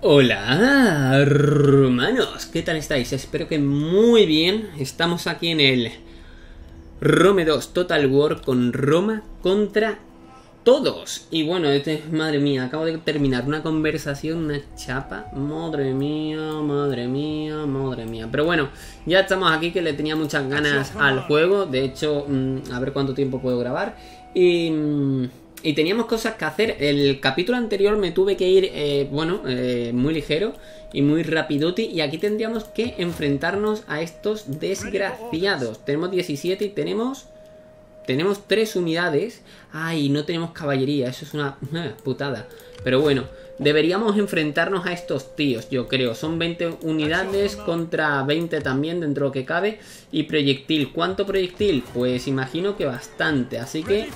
Hola, hermanos, ¿qué tal estáis? Espero que muy bien. Estamos aquí en el Rome 2 Total War con Roma contra todos. Y bueno, madre mía, acabo de terminar una conversación, una chapa. Madre mía, madre mía, madre mía. Pero bueno, ya estamos aquí, que le tenía muchas ganas al juego. De hecho, a ver cuánto tiempo puedo grabar. Y teníamos cosas que hacer. El capítulo anterior me tuve que ir, muy ligero y muy rapidoti. Y aquí tendríamos que enfrentarnos a estos desgraciados. Tenemos 17 y tenemos 3 unidades. Ay, no tenemos caballería. Eso es una putada. Pero bueno, deberíamos enfrentarnos a estos tíos, yo creo. Son 20 unidades contra 20 también, dentro de lo que cabe. Y proyectil. ¿Cuánto proyectil? Pues imagino que bastante. Así que,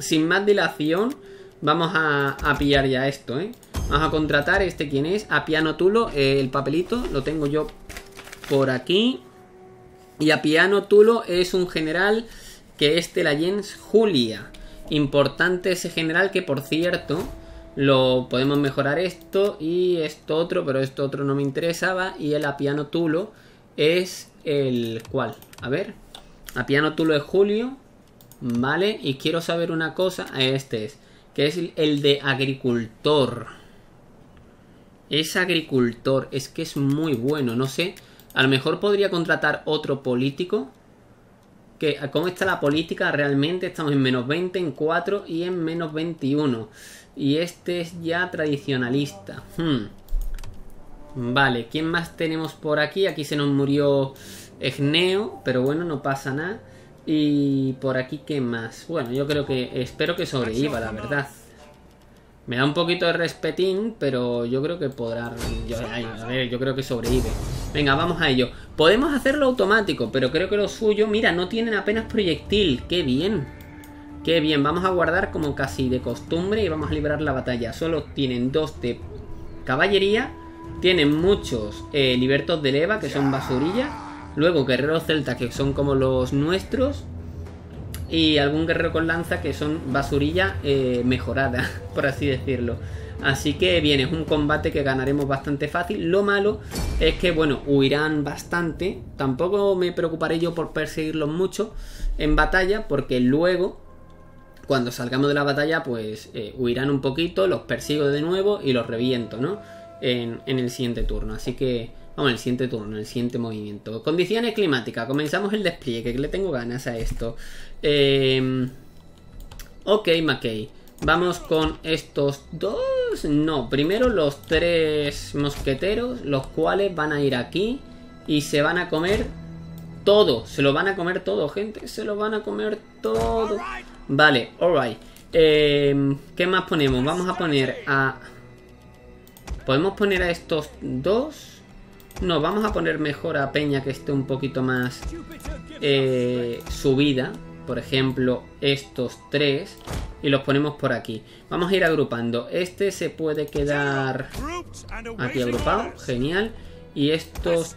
sin más dilación, vamos a pillar ya esto, ¿eh? Vamos a contratar este, ¿quién es? Apiano Tulo, el papelito, lo tengo yo por aquí. Y Apiano Tulo es un general que es de la Gens Julia. Importante ese general, que por cierto, lo podemos mejorar esto y esto otro, pero esto otro no me interesaba. Y el Apiano Tulo es el cual, a ver, Apiano Tulo es Julio. Vale, y quiero saber una cosa. Este es, que es el de agricultor. Es agricultor, es que es muy bueno, no sé. A lo mejor podría contratar otro político. Que, ¿cómo está la política? Realmente estamos en menos 20, en 4 y en menos 21. Y este es ya tradicionalista. Vale, ¿quién más tenemos por aquí? Aquí se nos murió Egneo, pero bueno, no pasa nada. Y por aquí, ¿qué más? Bueno, yo creo que... espero que sobreviva, la verdad. Me da un poquito de respetín, pero yo creo que podrá... yo creo que sobrevive. Venga, vamos a ello. Podemos hacerlo automático, pero creo que lo suyo... Mira, no tienen apenas proyectil. ¡Qué bien! ¡Qué bien! Vamos a guardar como casi de costumbre y vamos a librar la batalla. Solo tienen 2 de caballería. Tienen muchos libertos de leva, que son basurillas. Luego guerreros celtas, que son como los nuestros. Y algún guerrero con lanza, que son basurilla mejorada, por así decirlo. Así que bien, es un combate que ganaremos bastante fácil. Lo malo es que, bueno, huirán bastante. Tampoco me preocuparé yo por perseguirlos mucho en batalla, porque luego, cuando salgamos de la batalla, pues huirán un poquito, los persigo de nuevo y los reviento, ¿no? En el siguiente turno. Así que... vamos, el siguiente turno, el siguiente movimiento. Condiciones climáticas. Comenzamos el despliegue, que le tengo ganas a esto. Ok, Mackey. Vamos con estos dos. No, primero los 3 mosqueteros, los cuales van a ir aquí y se van a comer todo. Se lo van a comer todo, gente. Se lo van a comer todo. Vale, alright. ¿Qué más ponemos? Vamos a poner a... ¿podemos poner a estos dos? No, vamos a poner mejor a Peña, que esté un poquito más subida. Por ejemplo, estos 3. Y los ponemos por aquí. Vamos a ir agrupando. Este se puede quedar aquí agrupado. Genial. Y estos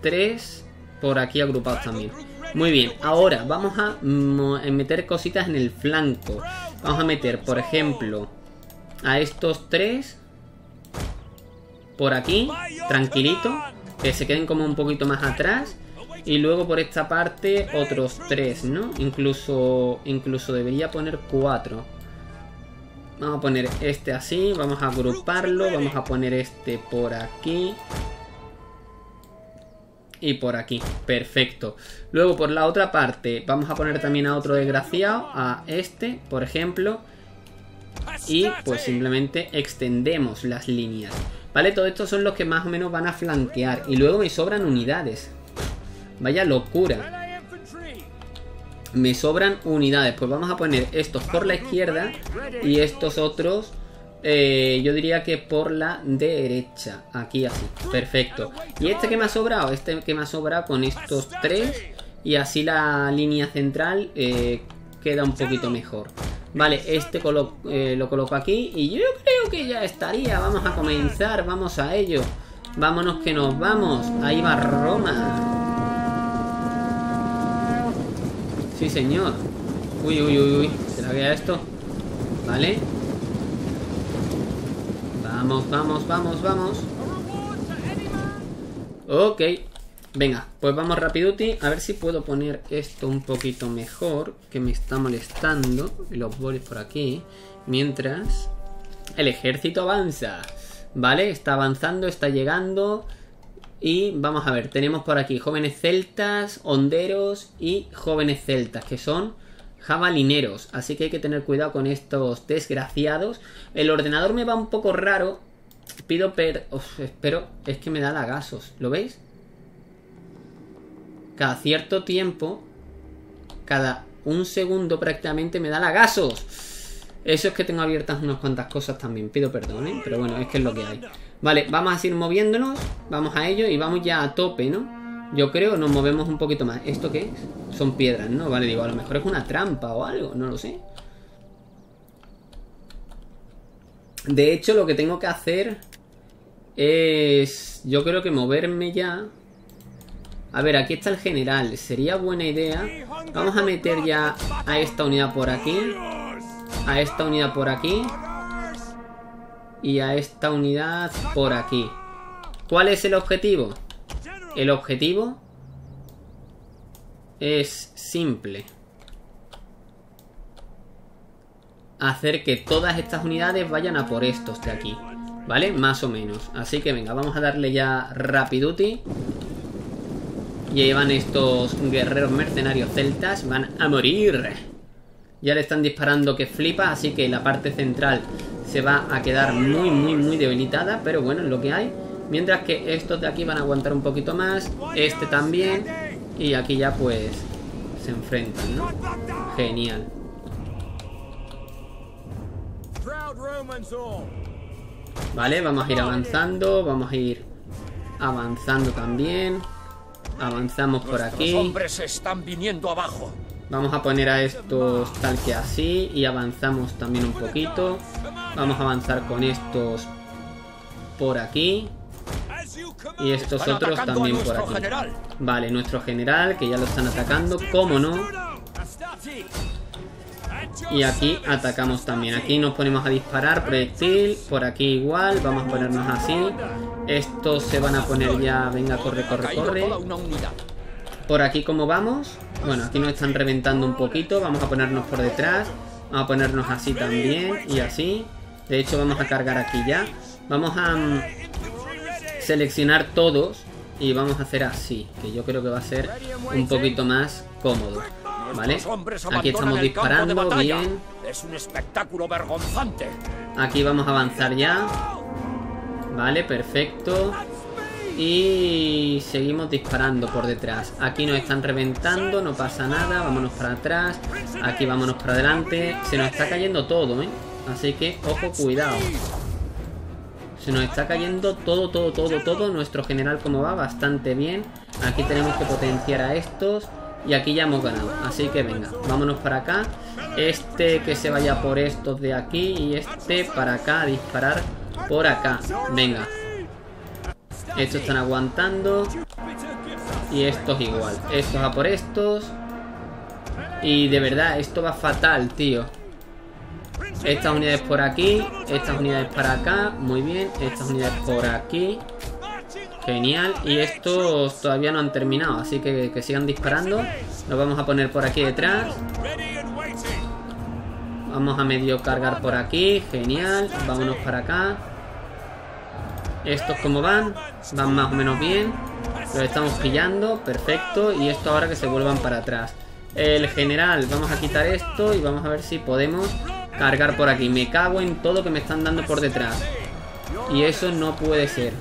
3 por aquí agrupados también. Muy bien. Ahora vamos a meter cositas en el flanco. Vamos a meter, por ejemplo, a estos 3... por aquí, tranquilito, que se queden como un poquito más atrás. Y luego por esta parte otros 3, ¿no? Incluso debería poner 4. Vamos a poner este así, vamos a agruparlo, vamos a poner este por aquí y por aquí, perfecto. Luego por la otra parte vamos a poner también a otro desgraciado, a este, por ejemplo. Y pues simplemente extendemos las líneas. Vale, todos estos son los que más o menos van a flanquear. Y luego me sobran unidades. Vaya locura. Me sobran unidades. Pues vamos a poner estos por la izquierda y estos otros, yo diría que por la derecha. Aquí así, perfecto. Y este que me ha sobrado, con estos 3. Y así la línea central queda un poquito mejor. Vale, este lo coloco aquí y yo creo que ya estaría. Vamos a comenzar, vamos a ello. Vámonos que nos vamos. Ahí va Roma. Sí, señor. Uy, uy, uy, uy. ¿Se la queda esto? Vale. Vamos, vamos, vamos, vamos. Ok. Venga, pues vamos rapiduti. A ver si puedo poner esto un poquito mejor, que me está molestando. Los bolis por aquí. Mientras el ejército avanza. Vale, está avanzando, está llegando. Y vamos a ver, tenemos por aquí jóvenes celtas, honderos y jóvenes celtas, que son jabalineros. Así que hay que tener cuidado con estos desgraciados. El ordenador me va un poco raro. Pido espero, es que me da lagazos. ¿Lo veis? Cada cierto tiempo, cada un segundo prácticamente me da lagazos. Eso es que tengo abiertas unas cuantas cosas también. Pido perdón, ¿eh? Pero bueno, es que es lo que hay. Vale, vamos a seguir moviéndonos. Vamos a ello y vamos ya a tope, ¿no? Yo creo, nos movemos un poquito más. ¿Esto qué es? Son piedras, ¿no? Vale, digo, a lo mejor es una trampa o algo, no lo sé. De hecho, lo que tengo que hacer es... yo creo que moverme ya... A ver, aquí está el general. Sería buena idea. Vamos a meter ya a esta unidad por aquí. A esta unidad por aquí. Y a esta unidad por aquí. ¿Cuál es el objetivo? El objetivo es simple. Hacer que todas estas unidades vayan a por estos de aquí. ¿Vale? Más o menos. Así que venga, vamos a darle ya rapiduti. Llevan estos guerreros mercenarios celtas. Van a morir. Ya le están disparando que flipa. Así que la parte central se va a quedar muy, muy, muy debilitada. Pero bueno, es lo que hay. Mientras que estos de aquí van a aguantar un poquito más. Este también. Y aquí ya pues se enfrentan, ¿no? Genial. Vale, vamos a ir avanzando. Vamos a ir avanzando también. Avanzamos por aquí. Hombres están viniendo abajo. Vamos a poner a estos tal que así. Y avanzamos también un poquito. Vamos a avanzar con estos por aquí. Y estos otros también por aquí. Vale, nuestro general, que ya lo están atacando, cómo no. Y aquí atacamos también. Aquí nos ponemos a disparar proyectil. Por aquí igual, vamos a ponernos así. Estos se van a poner ya. Venga, corre, corre, corre. Por aquí como vamos. Bueno, aquí nos están reventando un poquito. Vamos a ponernos por detrás. Vamos a ponernos así también. Y así. De hecho vamos a cargar aquí ya. Vamos a seleccionar todos. Y vamos a hacer así, que yo creo que va a ser un poquito más cómodo. Vale, aquí estamos disparando, bien. Es un espectáculo vergonzante. Aquí vamos a avanzar ya. Vale, perfecto. Y seguimos disparando por detrás. Aquí nos están reventando, no pasa nada. Vámonos para atrás. Aquí vámonos para adelante. Se nos está cayendo todo, ¿eh? Así que, ojo, cuidado. Se nos está cayendo todo, todo, todo, todo. Nuestro general como va, bastante bien. Aquí tenemos que potenciar a estos. Y aquí ya hemos ganado, así que venga, vámonos para acá. Este que se vaya por estos de aquí y este para acá, a disparar por acá. Venga. Estos están aguantando. Y estos igual. Estos a por estos. Y de verdad, esto va fatal, tío. Estas unidades por aquí, estas unidades para acá, muy bien. Estas unidades por aquí. Genial, y estos todavía no han terminado, así que sigan disparando. Nos vamos a poner por aquí detrás. Vamos a medio cargar por aquí, genial. Vámonos para acá. Estos como van, van más o menos bien. Los estamos pillando, perfecto. Y esto ahora que se vuelvan para atrás. El general, vamos a quitar esto y vamos a ver si podemos cargar por aquí. Me cago en todo que me están dando por detrás. Y eso no puede ser.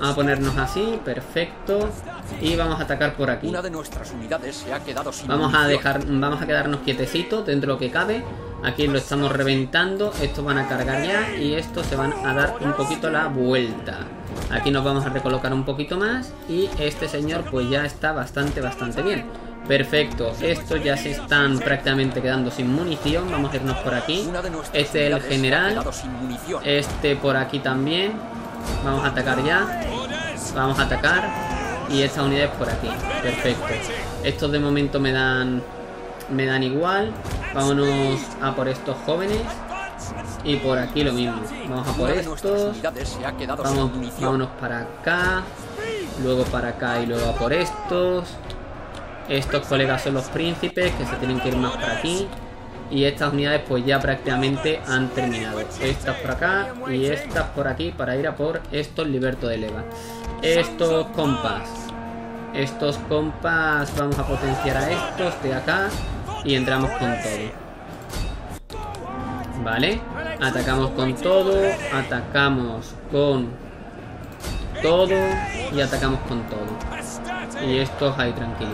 Vamos a ponernos así, perfecto. Y vamos a atacar por aquí. Una de nuestras unidades se ha quedado sin vamos a quedarnos quietecitos dentro de lo que cabe. Aquí lo estamos reventando. Estos van a cargar ya. Y estos se van a dar un poquito la vuelta. Aquí nos vamos a recolocar un poquito más. Y este señor pues ya está bastante, bastante bien. Perfecto, estos ya se están prácticamente quedando sin munición. Vamos a irnos por aquí. Este es el general. Este por aquí también. Vamos a atacar ya. Vamos a atacar. Y estas unidades por aquí. Perfecto. Estos de momento me dan igual. Vámonos a por estos jóvenes. Y por aquí lo mismo. Vamos a por estos. Vámonos para acá. Luego para acá y luego a por estos. Estos colegas son los príncipes, que se tienen que ir más para aquí. Y estas unidades pues ya prácticamente han terminado. Estas por acá y estas por aquí para ir a por estos libertos de leva. Estos compas vamos a potenciar a estos de acá. Y entramos con todo. Vale. Atacamos con todo. Atacamos con todo. Y atacamos con todo. Y estos ahí tranquilos.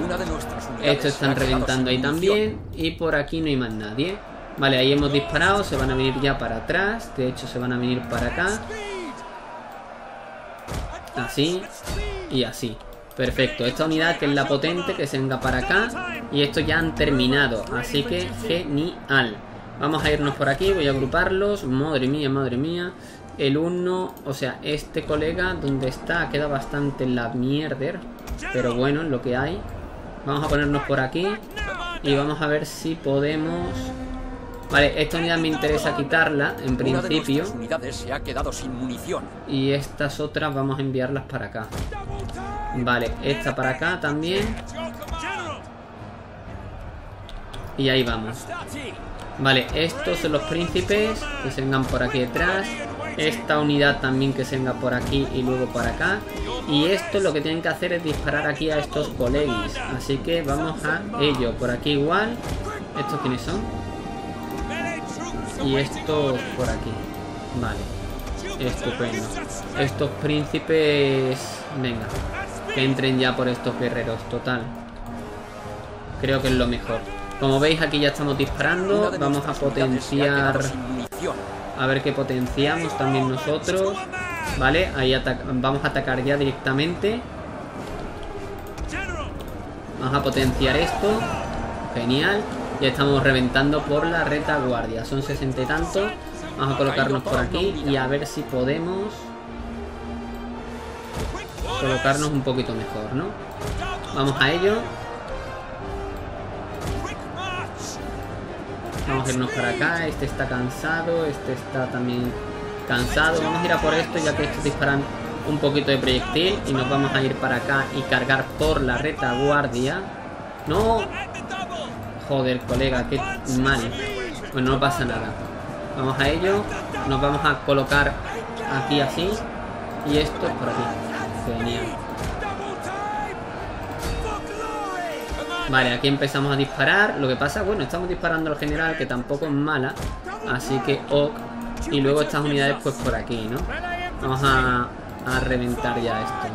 Estos están reventando ahí también. Y por aquí no hay más nadie. Vale, ahí hemos disparado. Se van a venir ya para atrás. De hecho se van a venir para acá. Así. Y así. Perfecto, esta unidad que es la potente, que se venga para acá. Y estos ya han terminado, así que genial. Vamos a irnos por aquí, voy a agruparlos. Madre mía, madre mía. El uno, o sea, este colega, donde está, queda bastante en la mierder. Pero bueno, es lo que hay. Vamos a ponernos por aquí. Y vamos a ver si podemos... Vale, esta unidad me interesa quitarla, en principio. Y estas otras vamos a enviarlas para acá. Vale, esta para acá también. Y ahí vamos. Vale, estos son los príncipes, que se vengan por aquí detrás. Esta unidad también que se venga por aquí y luego para acá. Y esto lo que tienen que hacer es disparar aquí a estos colegis. Así que vamos a ello. Por aquí igual. ¿Estos quiénes son? Y estos por aquí. Vale. Estupendo. Estos príncipes... Venga. Que entren ya por estos guerreros, total. Creo que es lo mejor. Como veis aquí ya estamos disparando. Vamos a potenciar. A ver qué potenciamos también nosotros. Vale, ahí vamos a atacar ya directamente. Vamos a potenciar esto. Genial. Ya estamos reventando por la retaguardia. Son 60 y tantos. Vamos a colocarnos por aquí y a ver si podemos... colocarnos un poquito mejor, ¿no? Vamos a ello. Vamos a irnos para acá. Este está cansado. Este está también cansado. Vamos a ir a por esto, ya que estos disparan un poquito de proyectil. Y nos vamos a ir para acá y cargar por la retaguardia. ¡No! Joder, colega, qué mal. Bueno, no pasa nada. Vamos a ello. Nos vamos a colocar aquí así. Y esto es por aquí. Genial. Vale, aquí empezamos a disparar. Lo que pasa, bueno, estamos disparando al general, que tampoco es mala. Así que ok. Y luego estas unidades pues por aquí, ¿no? Vamos a reventar ya estos.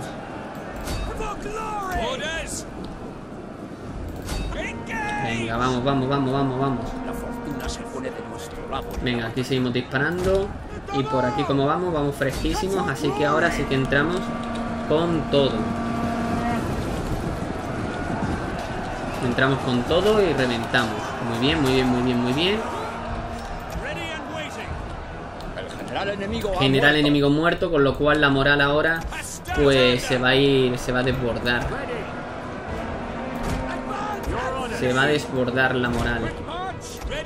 Venga, vamos, vamos, vamos, vamos, vamos. Venga, aquí seguimos disparando. Y por aquí como vamos, vamos fresquísimos. Así que ahora sí que entramos con todo. Entramos con todo y reventamos. Muy bien, muy bien, muy bien, muy bien. General enemigo muerto, con lo cual la moral ahora pues se va a ir, se va a desbordar. Se va a desbordar la moral.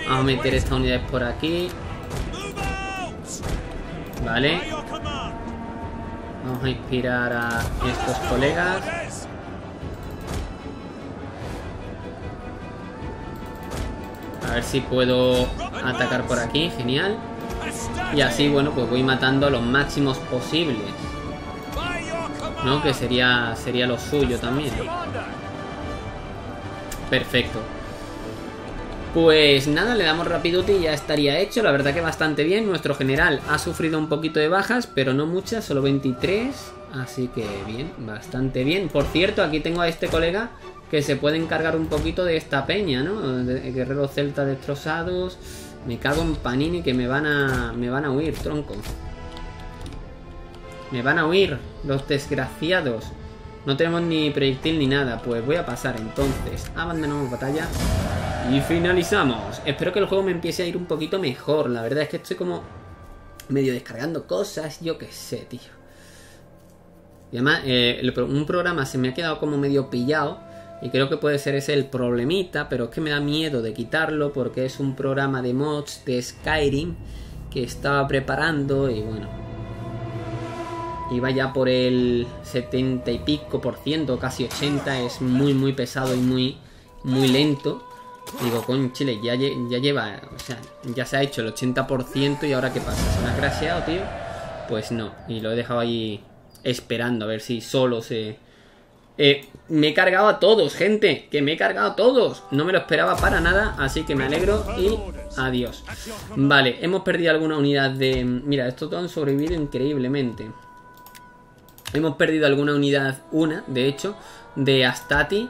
Vamos a meter estas unidades por aquí. Vale. Vamos a inspirar a estos colegas. A ver si puedo atacar por aquí. Genial. Y así, bueno, pues voy matando a los máximos posibles, ¿no? Que sería lo suyo también. Perfecto. Pues nada, le damos rapiduti y ya estaría hecho. La verdad que bastante bien. Nuestro general ha sufrido un poquito de bajas, pero no muchas, solo 23. Así que bien, bastante bien. Por cierto, aquí tengo a este colega que se puede encargar un poquito de esta peña, ¿no? Guerreros celtas destrozados. Me cago en Panini, que me van a huir, tronco. Me van a huir, los desgraciados. No tenemos ni proyectil ni nada. Pues voy a pasar entonces. Abandonamos batalla. Y finalizamos. Espero que el juego me empiece a ir un poquito mejor. La verdad es que estoy como medio descargando cosas. Yo qué sé, tío. Y además, un programa se me ha quedado como medio pillado. Y creo que puede ser ese el problemita. Pero es que me da miedo de quitarlo porque es un programa de mods de Skyrim. que estaba preparando y bueno, iba ya por el 70 y pico por ciento, casi 80, es muy pesado y muy lento. Digo, con Chile, ya lleva, o sea, ya se ha hecho el 80% y ahora ¿qué pasa? ¿Se me ha crasheado, tío? Pues no, y lo he dejado ahí esperando a ver si solo se... me he cargado a todos, gente, que me he cargado a todos. No me lo esperaba para nada, así que me alegro y adiós. Vale, hemos perdido alguna unidad de... Mira, estos han sobrevivido increíblemente. Hemos perdido alguna unidad, una, de hecho, de Astati.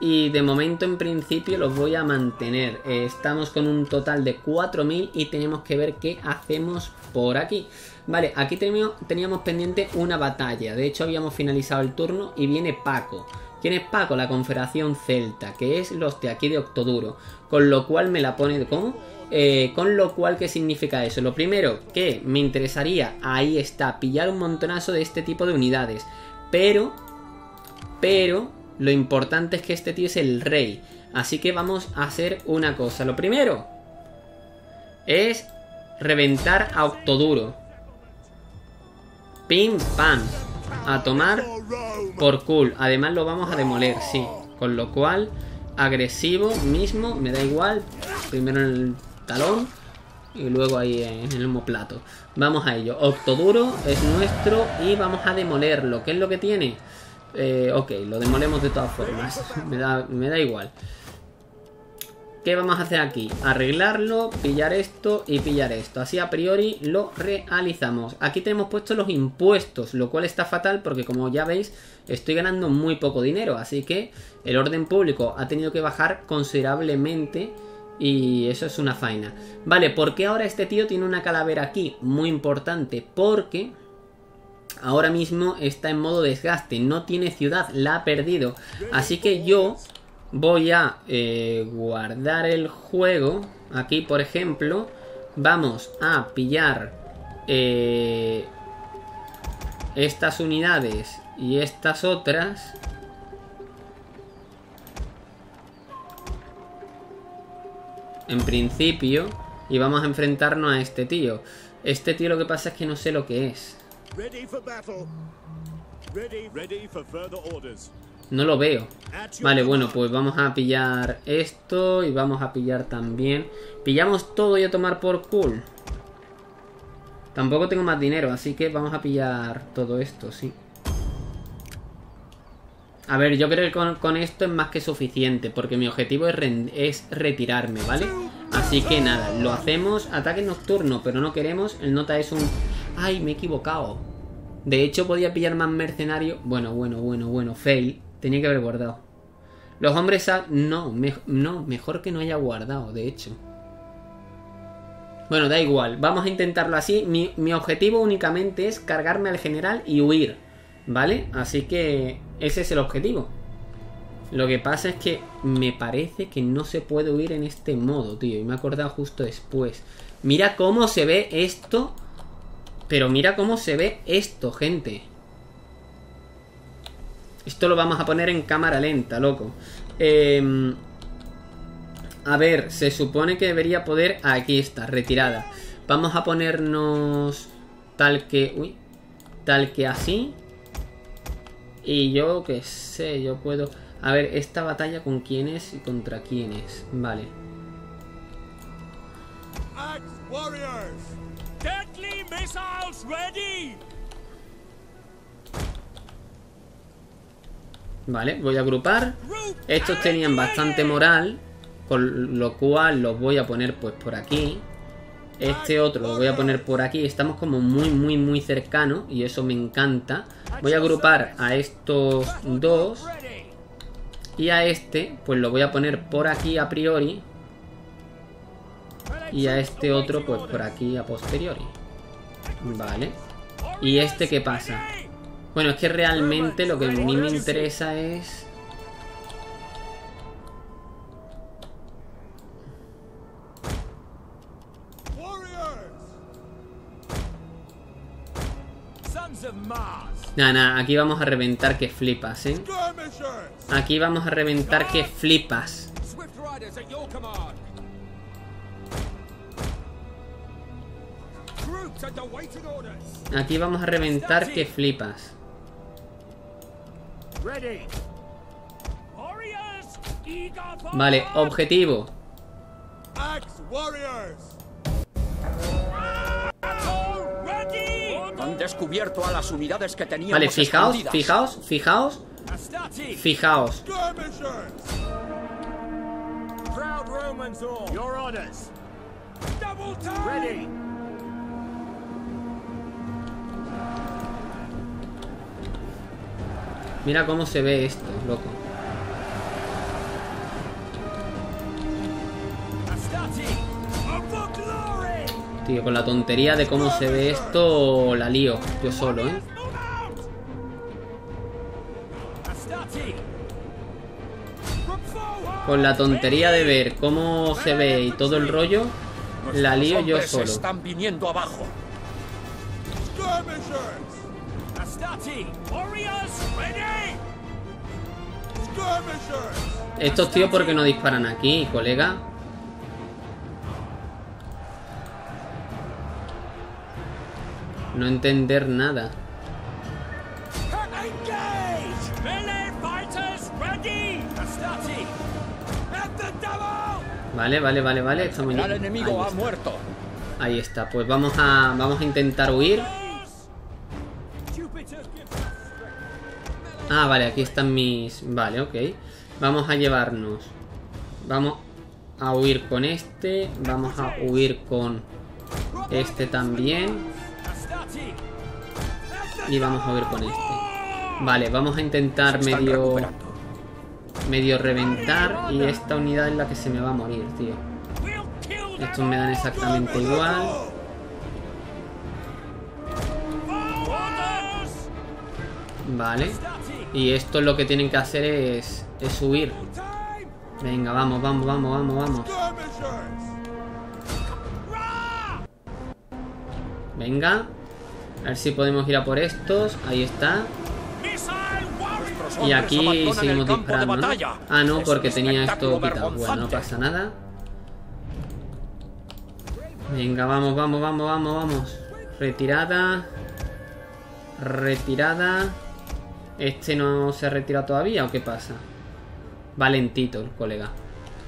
Y de momento, en principio, los voy a mantener. Estamos con un total de 4000 y tenemos que ver qué hacemos por aquí. Vale, aquí teníamos pendiente una batalla. De hecho, habíamos finalizado el turno y viene Paco. ¿Quién es Paco? La Confederación Celta, que es los de aquí de Octoduro. Con lo cual me la pone... ¿Cómo? Con lo cual, ¿qué significa eso? Lo primero que me interesaría, ahí está, pillar un montonazo de este tipo de unidades. Pero... Lo importante es que este tío es el rey. Así que vamos a hacer una cosa. Lo primero es reventar a Octoduro. Pim, pam. A tomar por culo. Además lo vamos a demoler, sí. Con lo cual, agresivo mismo, me da igual. Primero en el talón y luego ahí en el homoplato. Vamos a ello. Octoduro es nuestro y vamos a demolerlo. ¿Qué es lo que tiene? Ok, lo demolemos de todas formas. Me da igual. ¿Qué vamos a hacer aquí? Arreglarlo, pillar esto y pillar esto. Así a priori lo realizamos. Aquí tenemos puestos los impuestos, lo cual está fatal porque, como ya veis, estoy ganando muy poco dinero. Así que el orden público ha tenido que bajar considerablemente y eso es una faena. Vale, ¿por qué ahora este tío tiene una calavera aquí? Muy importante, porque... ahora mismo está en modo desgaste, no tiene ciudad, la ha perdido. Así que yo voy a guardar el juego. Aquí, por ejemplo, vamos a pillar estas unidades y estas otras. En principio, y vamos a enfrentarnos a este tío. Este tío lo que pasa es que no sé lo que es. No lo veo. Vale, bueno, pues vamos a pillar esto y vamos a pillar también. Pillamos todo y a tomar por cool. Tampoco tengo más dinero, así que vamos a pillar todo esto, sí. A ver, yo creo que con esto es más que suficiente, porque mi objetivo es retirarme, ¿vale? Así que nada, lo hacemos. Ataque nocturno, pero no queremos. El nota es un... ¡Ay, me he equivocado! De hecho, podía pillar más mercenarios. Bueno, fail. Tenía que haber guardado. Los hombres... No, mejor que no haya guardado, de hecho. Bueno, da igual. Vamos a intentarlo así. Mi objetivo únicamente es cargarme al general y huir, ¿vale? Así que ese es el objetivo. Lo que pasa es que me parece que no se puede huir en este modo, tío. Y me he acordado justo después. Mira cómo se ve esto... Pero mira cómo se ve esto, gente. Esto lo vamos a poner en cámara lenta, loco. A ver, se supone que debería poder... Aquí está, retirada. Vamos a ponernos tal que... Uy. Tal que así. Y yo qué sé, yo puedo... A ver, esta batalla con quién es y contra quién es. Vale. Vale, voy a agrupar. Estos tenían bastante moral, con lo cual los voy a poner pues por aquí. Este otro lo voy a poner por aquí. Estamos como muy cercanos y eso me encanta. Voy a agrupar a estos dos y a este pues lo voy a poner por aquí a priori y a este otro pues por aquí a posteriori. Vale. ¿Y este qué pasa? Bueno, es que realmente lo que a mí me interesa es... Nah, aquí vamos a reventar que flipas, ¿eh? Aquí vamos a reventar que flipas. Aquí vamos a reventar que flipas. Vale, objetivo. Han descubierto a las unidades que teníamos. Vale, fijaos. Mira cómo se ve esto, loco. Tío, con la tontería de cómo se ve esto, la lío yo solo, ¿eh? Con la tontería de ver cómo se ve y todo el rollo, la lío yo solo. Están viniendo abajo. Estos tíos, ¿por qué no disparan aquí, colega? No entender nada. Vale, estamos ya. El enemigo ha muerto. Ahí está, pues vamos a intentar huir. Ah, vale, aquí están mis... Vale, ok. Vamos a llevarnos. Vamos a huir con este. Vamos a huir con este también. Y vamos a huir con este. Vale, vamos a intentar medio reventar. Y esta unidad es la que se me va a morir, tío. Estos me dan exactamente igual. Vale. Y esto lo que tienen que hacer es huir. Venga, vamos. Venga. A ver si podemos ir a por estos. Ahí está. Y aquí seguimos disparando, ¿no? Ah, no, porque tenía esto quitado. Bueno, no pasa nada. Venga, vamos. Retirada. Este no se ha retirado todavía, ¿o qué pasa? Va lentito el colega.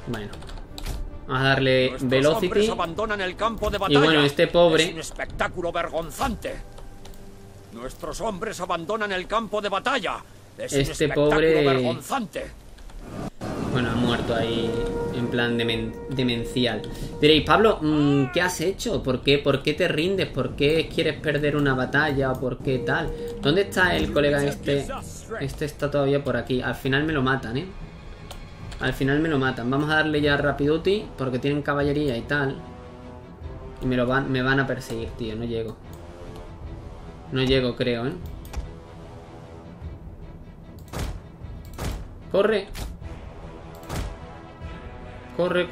Bueno, vamos a darle velocity. El campo de batalla. Y bueno, este pobre es un espectáculo vergonzante. Nuestros hombres abandonan el campo de batalla. Este pobre vergonzante. Bueno, ha muerto ahí en plan demencial. Diréis, Pablo, ¿qué has hecho? ¿Por qué te rindes? ¿Por qué quieres perder una batalla? ¿Por qué tal? ¿Dónde está el colega este? Este está todavía por aquí. Al final me lo matan, ¿eh? Vamos a darle ya rapiduti porque tienen caballería y tal. Y me van a perseguir, tío. No llego, creo, ¿eh? ¡Corre! Corre.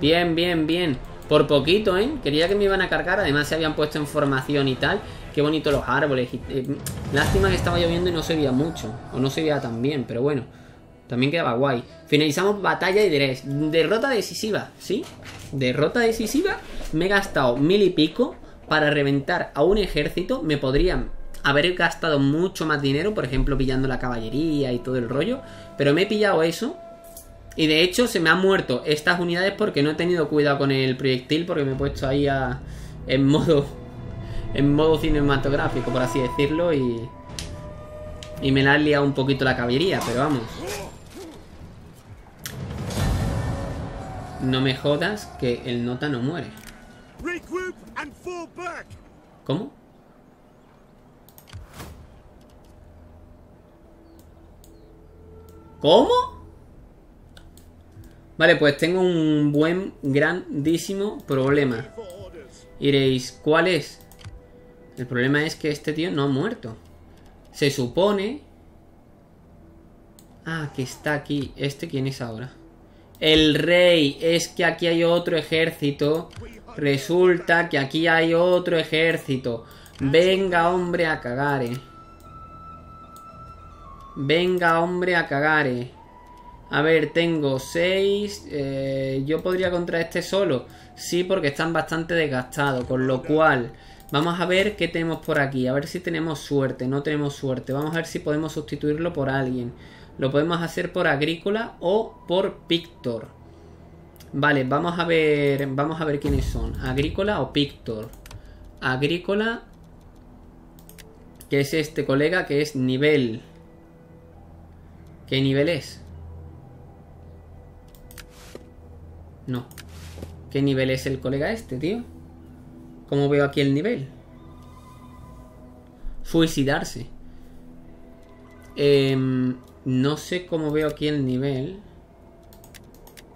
Bien. Por poquito, ¿eh? Quería que me iban a cargar. Además se habían puesto en formación y tal. Qué bonito los árboles. Lástima que estaba lloviendo y no se veía mucho. O no se veía tan bien, pero bueno. También quedaba guay. Finalizamos batalla y diréis, derrota decisiva, ¿sí? Derrota decisiva. Me he gastado 1000 y pico para reventar a un ejército. Me podrían haber gastado mucho más dinero, por ejemplo, pillando la caballería y todo el rollo. Pero me he pillado eso. Y de hecho se me han muerto estas unidades porque no he tenido cuidado con el proyectil, porque me he puesto ahí en modo cinematográfico, por así decirlo, y me la han liado un poquito la caballería, pero vamos. No me jodas que el nota no muere. ¿Cómo? ¿Cómo? Vale, pues tengo un grandísimo problema. Diréis, ¿cuál es? El problema es que este tío no ha muerto. Se supone... Ah, que está aquí. ¿Este quién es ahora? El rey. Es que aquí hay otro ejército. Resulta que aquí hay otro ejército. Venga, hombre, a cagar. A ver, tengo 6. Yo podría contra este solo. Sí, porque están bastante desgastados. Con lo cual, vamos a ver qué tenemos por aquí. A ver si tenemos suerte. No tenemos suerte. Vamos a ver si podemos sustituirlo por alguien. Lo podemos hacer por Agrícola o por Pictor. Vale, vamos a ver quiénes son. Agrícola o Pictor. Agrícola, que es este colega, que es nivel. ¿Qué nivel es? No. ¿Qué nivel es el colega este, tío? ¿Cómo veo aquí el nivel? Suicidarse. No sé cómo veo aquí el nivel.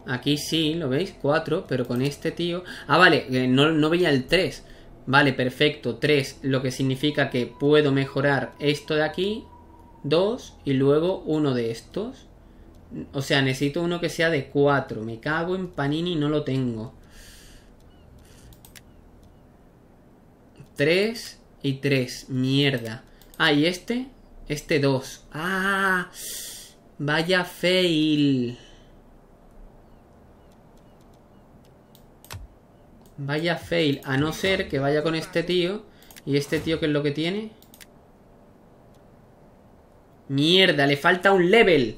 Aquí sí, ¿lo veis? 4, pero con este tío... Ah, vale, no veía el 3. Vale, perfecto, 3. Lo que significa que puedo mejorar esto de aquí, 2, y luego uno de estos. O sea, necesito uno que sea de 4. Me cago en Panini, no lo tengo. 3 y 3. Mierda. Ah, y este. Este 2. Ah, vaya fail. Vaya fail. A no ser que vaya con este tío. ¿Y este tío qué es lo que tiene? Mierda, le falta un level.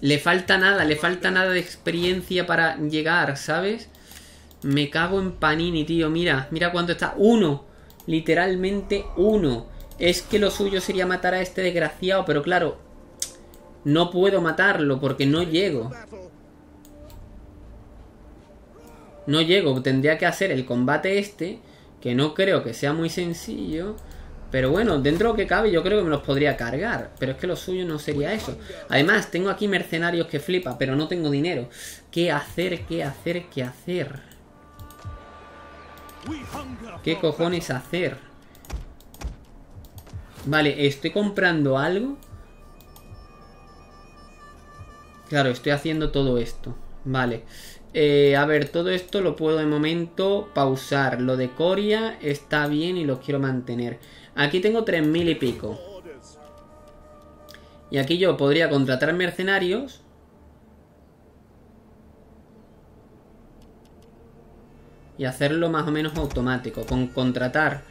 Le falta nada de experiencia para llegar, ¿sabes? Me cago en Panini, tío. Mira, mira cuánto está. 1. Literalmente 1. Es que lo suyo sería matar a este desgraciado, pero claro, no puedo matarlo porque no llego. No llego. Tendría que hacer el combate este, que no creo que sea muy sencillo. Pero bueno, dentro de lo que cabe yo creo que me los podría cargar. Pero es que lo suyo no sería eso. Además, tengo aquí mercenarios que flipa, pero no tengo dinero. ¿Qué hacer? ¿Qué hacer? ¿Qué hacer? ¿Qué cojones hacer? Vale, estoy comprando algo. Claro, estoy haciendo todo esto. Vale. A ver, todo esto lo puedo de momento pausar. Lo de Coria está bien y lo quiero mantener. Aquí tengo 3000 y pico. Y aquí yo podría contratar mercenarios. Y hacerlo más o menos automático. Con contratar.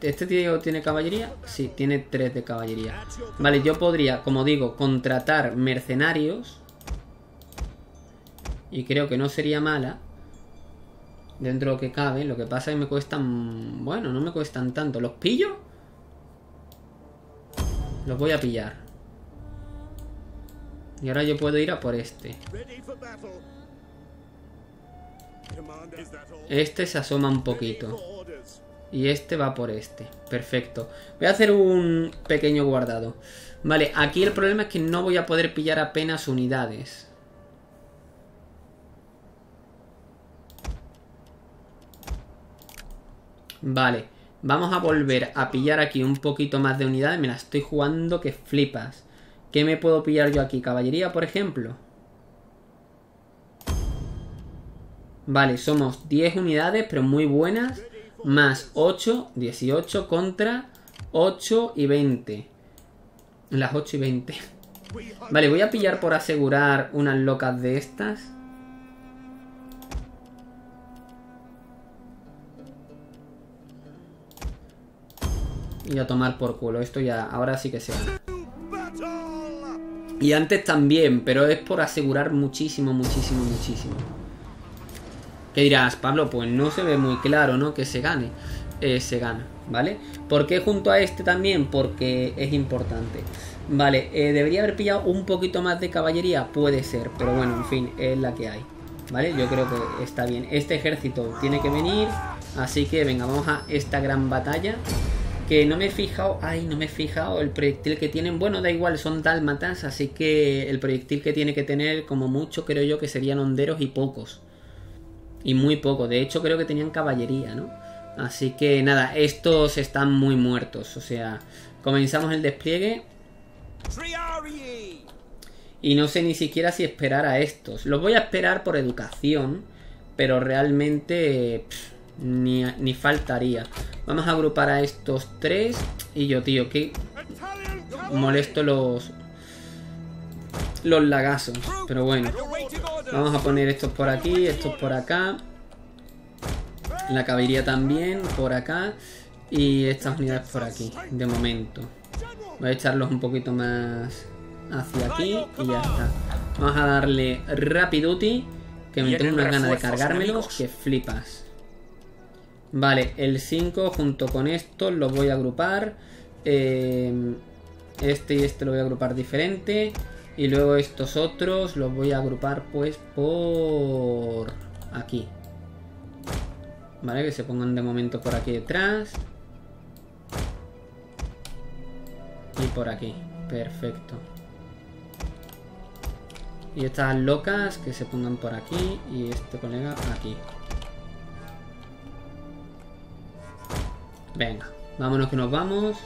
¿Este tío tiene caballería? Sí, tiene 3 de caballería. Vale, yo podría, como digo, contratar mercenarios. Y creo que no sería mala. Dentro de lo que cabe. Lo que pasa es que me cuestan... Bueno, no me cuestan tanto. ¿Los pillo? Los voy a pillar. Y ahora yo puedo ir a por este. Este se asoma un poquito. Y este va por este. Perfecto. Voy a hacer un pequeño guardado. Vale, aquí el problema es que no voy a poder pillar apenas unidades. Vale, vamos a volver a pillar aquí un poquito más de unidades. Me la estoy jugando que flipas. ¿Qué me puedo pillar yo aquí? ¿Caballería, por ejemplo? Vale, somos 10 unidades, pero muy buenas. Más 8, 18 contra 8 y 20. Las 8 y 20. Vale, voy a pillar por asegurar unas locas de estas. Y a tomar por culo. Esto ya, ahora sí que se gana. Y antes también, pero es por asegurar muchísimo, muchísimo, muchísimo. ¿Qué dirás, Pablo? Pues no se ve muy claro, ¿no? Que se gane. Se gana, ¿vale? ¿Por qué junto a este también? Porque es importante. Vale, ¿debería haber pillado un poquito más de caballería? Puede ser, pero bueno, en fin, es la que hay. ¿Vale? Yo creo que está bien. Este ejército tiene que venir. Así que venga, vamos a esta gran batalla. Que no me he fijado, ay, no me he fijado el proyectil que tienen. Bueno, da igual, son dálmatas, así que el proyectil que tiene que tener, como mucho, creo yo que serían honderos y pocos. Y muy pocos, de hecho creo que tenían caballería, ¿no? Así que nada, estos están muy muertos, o sea, comenzamos el despliegue. Y no sé ni siquiera si esperar a estos. Los voy a esperar por educación, pero realmente... Ni faltaría. Vamos a agrupar a estos tres. Y yo, tío, que molesto los lagazos. Pero bueno, vamos a poner estos por aquí, estos por acá. La caballería también por acá. Y estas unidades por aquí, de momento. Voy a echarlos un poquito más hacia aquí y ya está. Vamos a darle rapiduti, que me tengo unas ganas de cargármelos que flipas. Vale, el 5 junto con estos los voy a agrupar. Este y este lo voy a agrupar diferente. Y luego estos otros los voy a agrupar pues por aquí. Vale, que se pongan de momento por aquí detrás. Y por aquí, perfecto. Y estas locas que se pongan por aquí. Y este colega aquí. Venga, vámonos que nos vamos.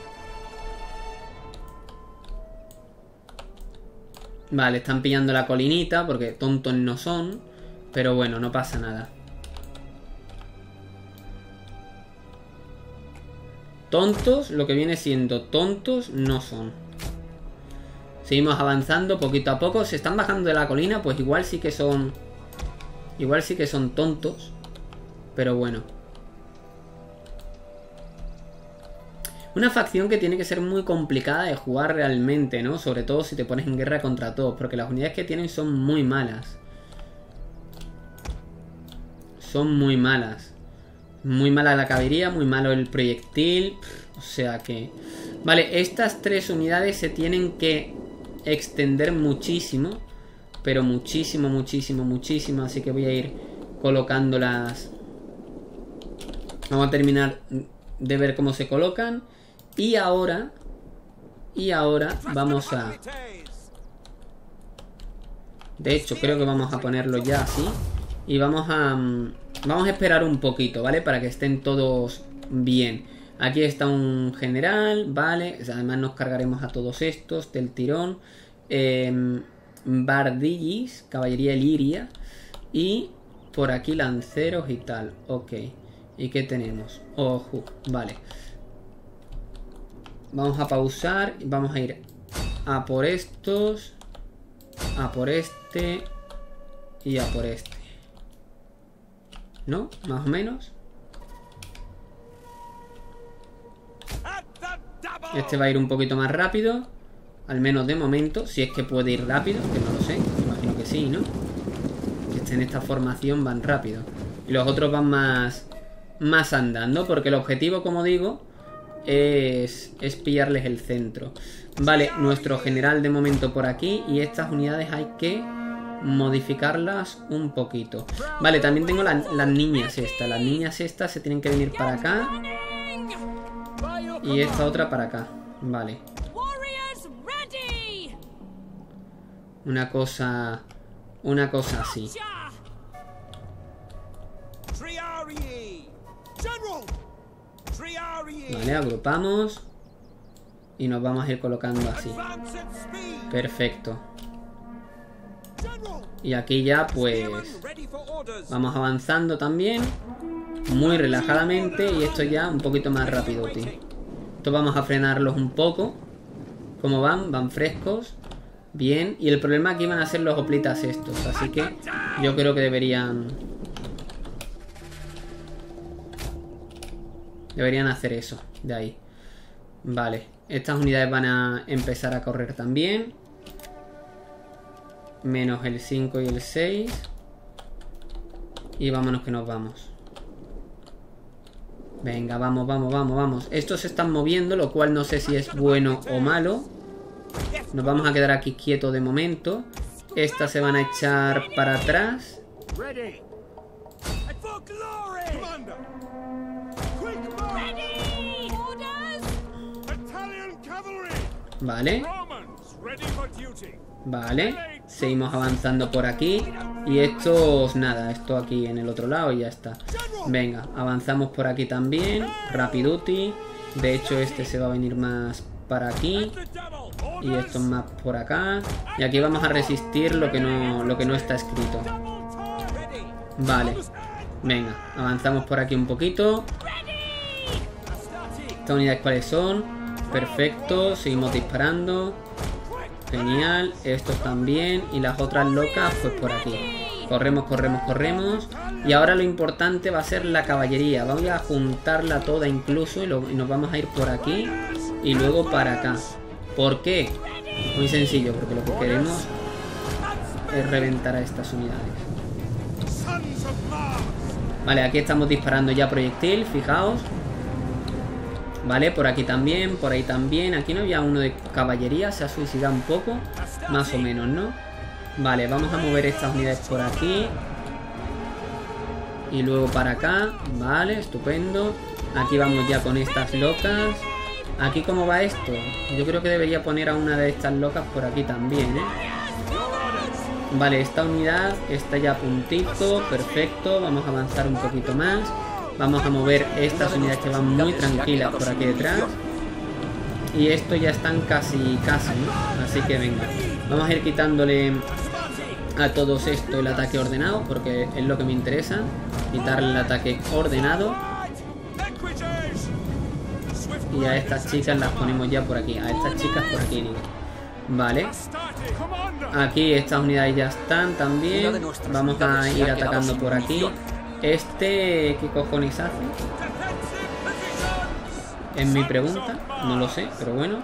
Vale, están pillando la colinita porque tontos no son. Pero bueno, no pasa nada. Tontos, lo que viene siendo tontos, no son. Seguimos avanzando poquito a poco. Se están bajando de la colina, pues igual sí que son... Igual sí que son tontos. Pero bueno. Una facción que tiene que ser muy complicada de jugar realmente, ¿no? Sobre todo si te pones en guerra contra todos, porque las unidades que tienen son muy malas. Son muy malas. Muy mala la caballería, muy malo el proyectil. O sea que... Vale, estas tres unidades se tienen que extender muchísimo. Pero muchísimo, muchísimo, muchísimo. Así que voy a ir colocándolas. Vamos a terminar de ver cómo se colocan. Y ahora vamos a... De hecho, creo que vamos a ponerlo ya así. Y vamos a esperar un poquito, ¿vale? Para que estén todos bien. Aquí está un general, ¿vale? Además nos cargaremos a todos estos del tirón. Bardillis, caballería liria. Y por aquí lanceros y tal. Ok. ¿Y qué tenemos? Ojo, vale. Vamos a pausar. Vamos a ir a por estos. A por este. Y a por este. ¿No? Más o menos. Este va a ir un poquito más rápido. Al menos de momento. Si es que puede ir rápido, que no lo sé. Imagino que sí, ¿no? Que este en esta formación van rápido. Y los otros van más andando. Porque el objetivo, como digo, es pillarles el centro. Vale, nuestro general de momento por aquí. Y estas unidades hay que... modificarlas un poquito. Vale, también tengo las niñas estas. Las niñas estas se tienen que venir para acá. Y esta otra para acá. Vale. Una cosa así. Vale, agrupamos. Y nos vamos a ir colocando así. Perfecto. Y aquí ya pues vamos avanzando también muy relajadamente. Y esto ya un poquito más rápido, tío. Esto vamos a frenarlos un poco. Como van frescos. Bien, y el problema aquí van a ser los hoplitas estos. Así que yo creo que deberían hacer eso, de ahí. Vale, estas unidades van a empezar a correr también. Menos el 5 y el 6. Y vámonos que nos vamos. Venga, vamos, vamos, vamos, vamos. Estos se están moviendo, lo cual no sé si es bueno o malo. Nos vamos a quedar aquí quietos de momento. Estas se van a echar para atrás. Vale. Vale. Seguimos avanzando por aquí. Y estos, nada, esto aquí en el otro lado y ya está. Venga, avanzamos por aquí también. Rapiduti. De hecho este se va a venir más para aquí. Y estos más por acá. Y aquí vamos a resistir lo que no está escrito. Vale. Venga, avanzamos por aquí un poquito. Estas unidades, ¿cuáles son? Perfecto, seguimos disparando. Genial, estos también. Y las otras locas, pues por aquí. Corremos, corremos, corremos. Y ahora lo importante va a ser la caballería. Vamos a juntarla toda incluso y nos vamos a ir por aquí y luego para acá. ¿Por qué? Muy sencillo, porque lo que queremos es reventar a estas unidades. Vale, aquí estamos disparando ya proyectil, fijaos. Vale, por aquí también, por ahí también. Aquí no había uno de caballería, se ha suicidado un poco. Más o menos, ¿no? Vale, vamos a mover estas unidades por aquí. Y luego para acá. Vale, estupendo. Aquí vamos ya con estas locas. ¿Aquí cómo va esto? Yo creo que debería poner a una de estas locas por aquí también, ¿eh? Vale, esta unidad está ya a puntito. Perfecto, vamos a avanzar un poquito más. Vamos a mover estas unidades que van muy tranquilas por aquí detrás. Y esto ya están casi, casi, ¿no? Así que venga. Vamos a ir quitándole a todos esto el ataque ordenado, porque es lo que me interesa. Quitarle el ataque ordenado. Y a estas chicas las ponemos ya por aquí. A estas chicas por aquí, ¿no? Vale. Aquí estas unidades ya están también. Vamos a ir atacando por aquí. Este, ¿qué cojones hace? Es mi pregunta, no lo sé, pero bueno.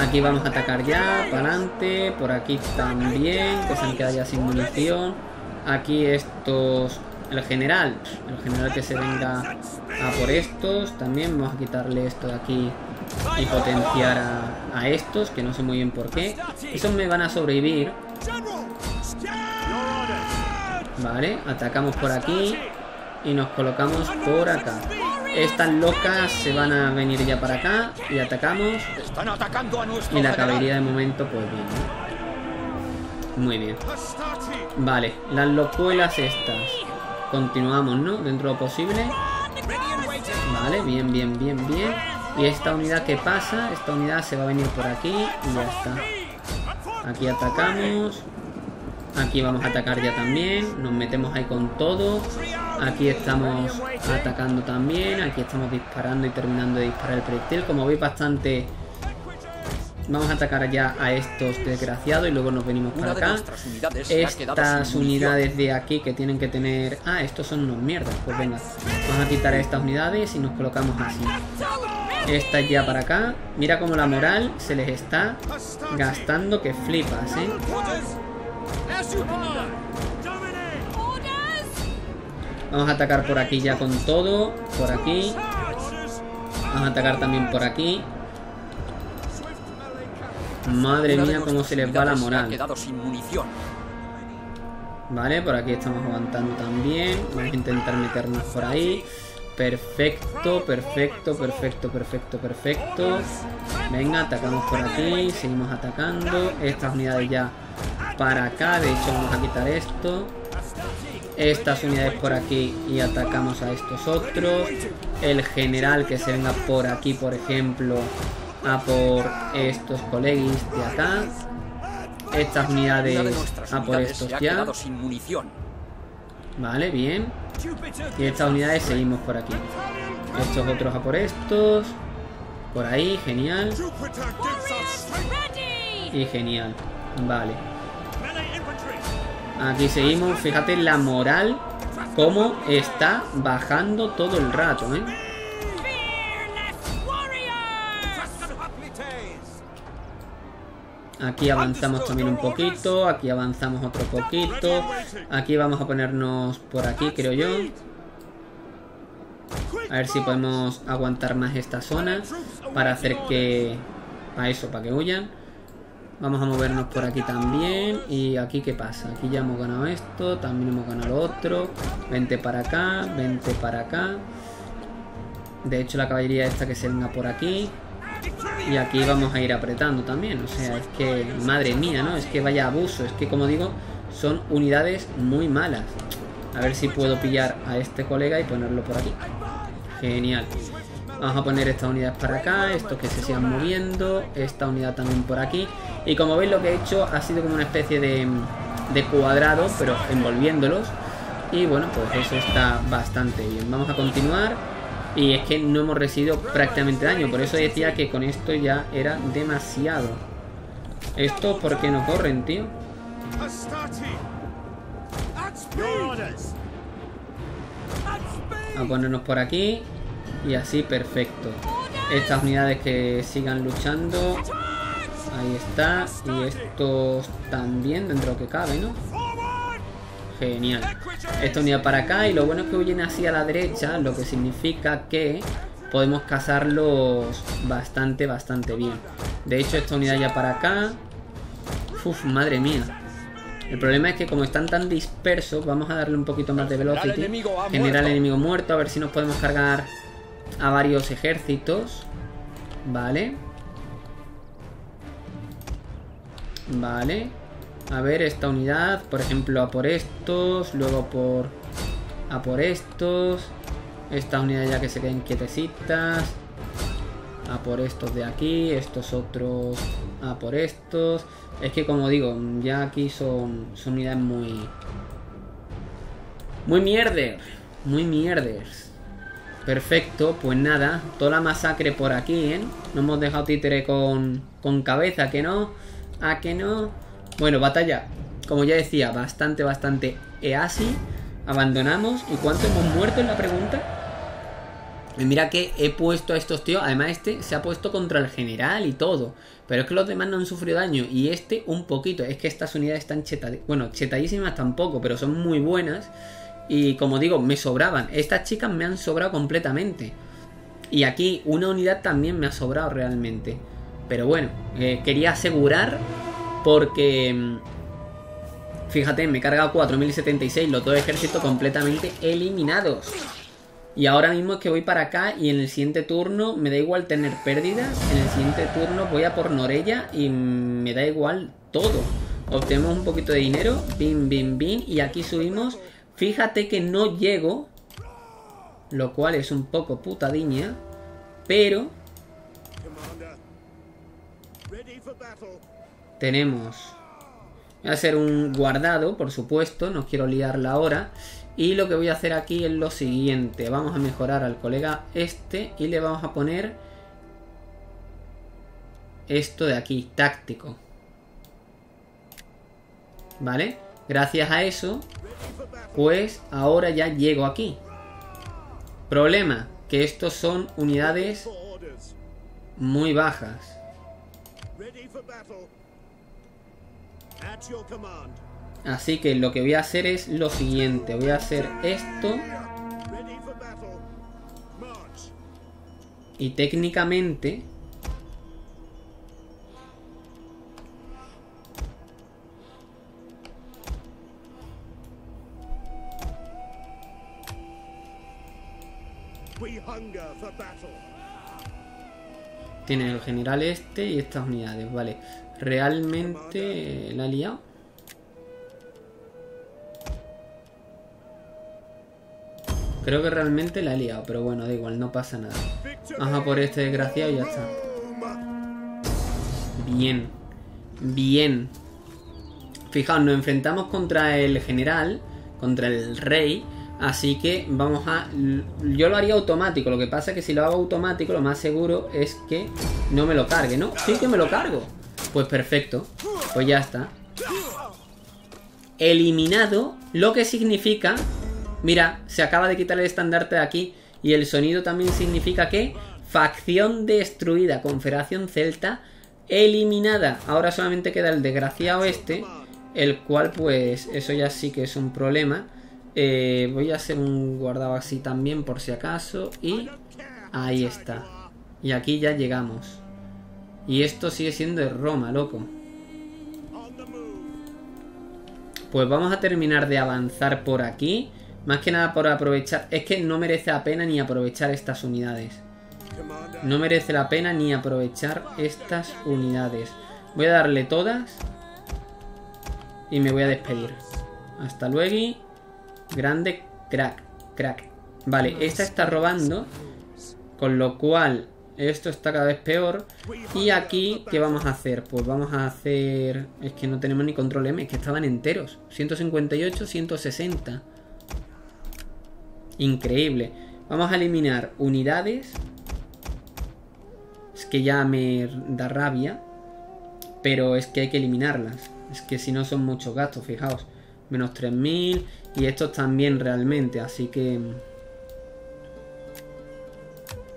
Aquí vamos a atacar ya, para adelante, por aquí también, que se han quedado ya sin munición. Aquí estos, el general que se venga a por estos, también vamos a quitarle esto de aquí y potenciar a estos, que no sé muy bien por qué. Esos me van a sobrevivir. Vale, atacamos por aquí y nos colocamos por acá. Estas locas se van a venir ya para acá y atacamos. Están atacando a nuestro y la caballería de momento pues bien, ¿no? Muy bien. Vale, las locuelas estas. Continuamos, ¿no? Dentro de lo posible. Vale, bien, bien, bien, bien. Y esta unidad que pasa, esta unidad se va a venir por aquí y ya está. Aquí atacamos. Aquí vamos a atacar ya también. Nos metemos ahí con todo. Aquí estamos atacando también. Aquí estamos disparando y terminando de disparar el proyectil. Como veis, bastante. Vamos a atacar ya a estos desgraciados y luego nos venimos para acá. Estas unidades de aquí que tienen que tener... Ah, estos son unos mierdas. Pues venga, vamos a quitar a estas unidades y nos colocamos así. Esta ya para acá. Mira cómo la moral se les está gastando que flipas, ¿eh? Vamos a atacar por aquí ya con todo. Por aquí. Vamos a atacar también por aquí. Madre mía, cómo se les va la moral. Vale, por aquí estamos aguantando también. Vamos a intentar meternos por ahí. Perfecto, perfecto, perfecto, perfecto, perfecto. Venga, atacamos por aquí. Seguimos atacando. Estas unidades ya para acá. De hecho, vamos a quitar esto. Estas unidades por aquí y atacamos a estos otros. El general que se venga por aquí, por ejemplo, a por estos coleguis de acá. Estas unidades a por estos ya. Vale, bien. Y estas unidades seguimos por aquí. Estos otros a por estos. Por ahí, genial. Y genial. Vale. Aquí seguimos, fíjate la moral cómo está bajando todo el rato, ¿eh? Aquí avanzamos también un poquito, aquí avanzamos otro poquito. Aquí vamos a ponernos por aquí, creo yo. A ver si podemos aguantar más esta zona para hacer que... A eso, para que huyan. Vamos a movernos por aquí también. ¿Y aquí qué pasa? Aquí ya hemos ganado esto. También hemos ganado lo otro. Vente para acá. Vente para acá. De hecho, la caballería esta que se venga por aquí. Y aquí vamos a ir apretando también. O sea, es que... Madre mía, ¿no? Es que vaya abuso. Es que, como digo, son unidades muy malas. A ver si puedo pillar a este colega y ponerlo por aquí. Genial. Vamos a poner estas unidades para acá, estos que se sigan moviendo, esta unidad también por aquí. Y como veis, lo que he hecho ha sido como una especie de cuadrado, pero envolviéndolos. Y bueno, pues eso está bastante bien. Vamos a continuar. Y es que no hemos recibido prácticamente daño. Por eso decía que con esto ya era demasiado. ¿Esto por qué no corren, tío? A ponernos por aquí. Y así, perfecto. Estas unidades que sigan luchando. Ahí está. Y estos también, dentro de lo que cabe, ¿no? Genial. Esta unidad para acá. Y lo bueno es que huyen hacia la derecha, lo que significa que podemos cazarlos bastante, bastante bien. De hecho, esta unidad ya para acá. Uf, madre mía. El problema es que como están tan dispersos, vamos a darle un poquito más de velocity. Generar el enemigo muerto. A ver si nos podemos cargar a varios ejércitos. Vale. Vale. A ver, esta unidad, por ejemplo, a por estos. Luego a por estos. Esta unidad ya que se queden quietecitas. A por estos de aquí. Estos otros a por estos. Es que como digo, ya aquí son unidades muy mierder. Muy mierders. Perfecto, pues nada. Toda la masacre por aquí, ¿eh? No hemos dejado títere con cabeza, ¿que no? ¿A que no? Bueno, batalla, como ya decía, bastante, bastante easy. Abandonamos. ¿Y cuánto hemos muerto en la pregunta? Y mira que he puesto a estos tíos. Además este se ha puesto contra el general y todo. Pero es que los demás no han sufrido daño. Y este un poquito. Es que estas unidades están chetadísimas. Bueno, chetadísimas tampoco, pero son muy buenas. Y como digo, me sobraban. Estas chicas me han sobrado completamente. Y aquí una unidad también me ha sobrado realmente. Pero bueno, quería asegurar. Porque, fíjate, me he cargado 4076, los dos ejércitos completamente eliminados. Y ahora mismo es que voy para acá y en el siguiente turno me da igual tener pérdidas. En el siguiente turno voy a por Norella y me da igual todo. Obtenemos un poquito de dinero, bim, bim, bim, y aquí subimos. Fíjate que no llego, lo cual es un poco putadiña, pero... tenemos, voy a hacer un guardado, por supuesto, no quiero liarla ahora. Y lo que voy a hacer aquí es lo siguiente, vamos a mejorar al colega este y le vamos a poner esto de aquí, táctico. ¿Vale? Gracias a eso, pues ahora ya llego aquí. Problema, que estos son unidades muy bajas. Así que lo que voy a hacer es lo siguiente. Voy a hacer esto. Y técnicamente... tiene el general este y estas unidades, vale. Realmente la he liado. Creo que realmente la he liado, pero bueno, da igual, no pasa nada. Vamos a por este desgraciado y ya está. Bien, bien. Fijaos, nos enfrentamos contra el general, contra el rey. Así que vamos a... yo lo haría automático, lo que pasa es que si lo hago automático lo más seguro es que no me lo cargue, ¿no? Sí que me lo cargo. Pues perfecto, pues ya está. Eliminado, lo que significa... mira, se acaba de quitar el estandarte de aquí y el sonido también significa que... facción destruida, Confederación Celta eliminada. Ahora solamente queda el desgraciado este, el cual pues eso ya sí que es un problema. Voy a hacer un guardado así también por si acaso y... ahí está. Y aquí ya llegamos. Y esto sigue siendo de Roma, loco. Pues vamos a terminar de avanzar por aquí. Más que nada por aprovechar... es que no merece la pena ni aprovechar estas unidades. No merece la pena ni aprovechar estas unidades. Voy a darle todas. Y me voy a despedir. Hasta luego. Y... grande crack, crack. Vale, esta está robando. Con lo cual... esto está cada vez peor. Y aquí, ¿qué vamos a hacer? Pues vamos a hacer... es que no tenemos ni control M, es que estaban enteros. 158, 160. Increíble. Vamos a eliminar unidades. Es que ya me da rabia, pero es que hay que eliminarlas. Es que si no son muchos gastos, fijaos. Menos 3000. Y estos también realmente, así que...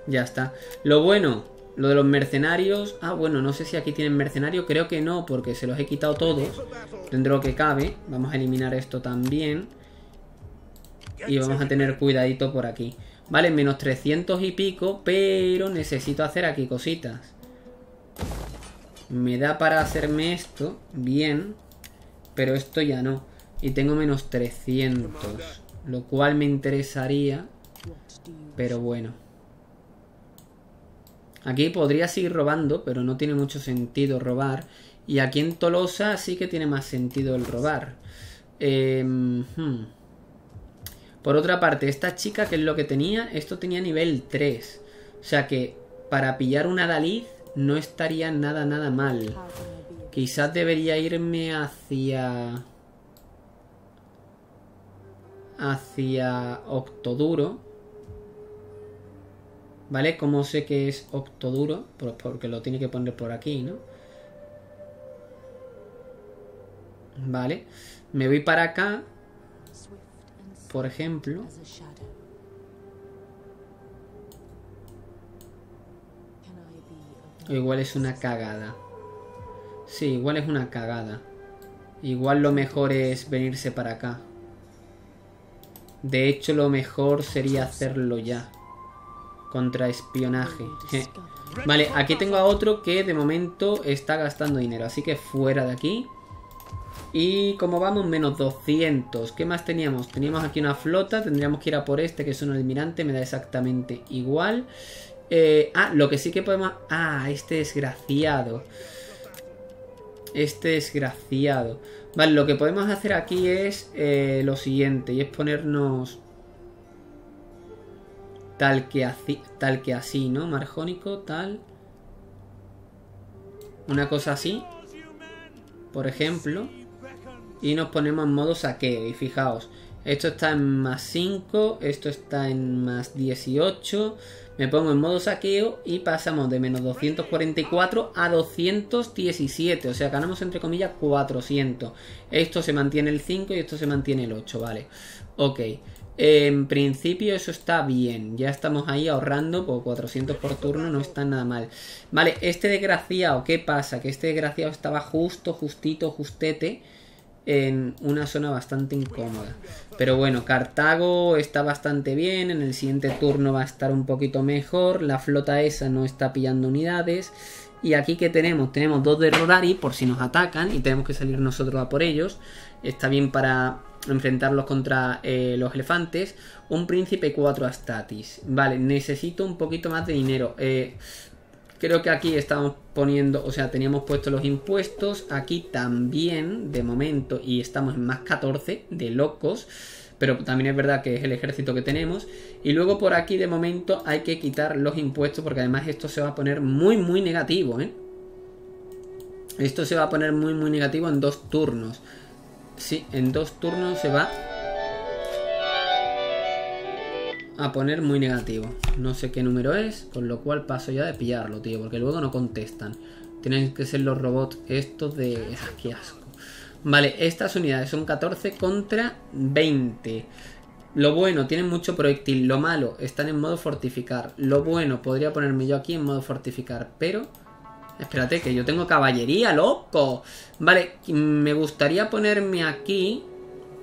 ya está. Lo bueno, lo de los mercenarios... ah, bueno, no sé si aquí tienen mercenarios. Creo que no, porque se los he quitado todos. Dentro de lo que cabe. Vamos a eliminar esto también. Y vamos a tener cuidadito por aquí. Vale, menos 300 y pico, pero necesito hacer aquí cositas. Me da para hacerme esto, bien, pero esto ya no. Y tengo menos 300, lo cual me interesaría, pero bueno. Aquí podría seguir robando, pero no tiene mucho sentido robar. Y aquí en Tolosa sí que tiene más sentido el robar. Por otra parte, esta chica, que es lo que tenía, esto tenía nivel 3. O sea que para pillar una Daliz no estaría nada, nada mal. Quizás debería irme hacia... hacia Octoduro. ¿Vale? ¿Cómo sé que es Octoduro? Pues porque lo tiene que poner por aquí, ¿no? Vale. Me voy para acá, por ejemplo. O igual es una cagada. Sí, igual es una cagada. Igual lo mejor es venirse para acá. De hecho, lo mejor sería hacerlo ya. Contraespionaje. Vale, aquí tengo a otro que de momento está gastando dinero. Así que fuera de aquí. Y como vamos, menos 200. ¿Qué más teníamos? Teníamos aquí una flota. Tendríamos que ir a por este, que es un almirante. Me da exactamente igual. Lo que sí que podemos... ah, este desgraciado. Este desgraciado. Vale, lo que podemos hacer aquí es lo siguiente. Y es ponernos... Tal que así, ¿no? Marjónico, tal... una cosa así, por ejemplo. Y nos ponemos en modo saqueo. Y fijaos, esto está en más 5, esto está en más 18. Me pongo en modo saqueo y pasamos de menos 244 a 217. O sea, ganamos entre comillas 400. Esto se mantiene el 5 y esto se mantiene el 8, vale. Ok, en principio eso está bien. Ya estamos ahí ahorrando por 400 por turno, no está nada mal. Vale, este desgraciado, ¿qué pasa? Que este desgraciado estaba justo, justito, justete en una zona bastante incómoda. Pero bueno, Cartago está bastante bien. En el siguiente turno va a estar un poquito mejor. La flota esa no está pillando unidades. Y aquí que tenemos, tenemos dos de Rodari por si nos atacan y tenemos que salir nosotros a por ellos. Está bien para enfrentarlos contra los elefantes. Un príncipe 4 astatis. Vale, necesito un poquito más de dinero. Creo que aquí estamos poniendo, o sea, teníamos puestos los impuestos, aquí también, de momento, y estamos en más 14, de locos, pero también es verdad que es el ejército que tenemos, y luego por aquí de momento hay que quitar los impuestos, porque además esto se va a poner muy, muy negativo, ¿eh? Esto se va a poner muy, muy negativo en 2 turnos, sí, en 2 turnos se va a poner muy negativo. No sé qué número es, con lo cual paso ya de pillarlo, tío, porque luego no contestan. Tienen que ser los robots estos de... ah, qué asco. Vale, estas unidades son 14 contra 20. Lo bueno, tienen mucho proyectil. Lo malo, están en modo fortificar. Lo bueno, podría ponerme yo aquí en modo fortificar, pero... espérate, que yo tengo caballería, loco. Vale, me gustaría ponerme aquí.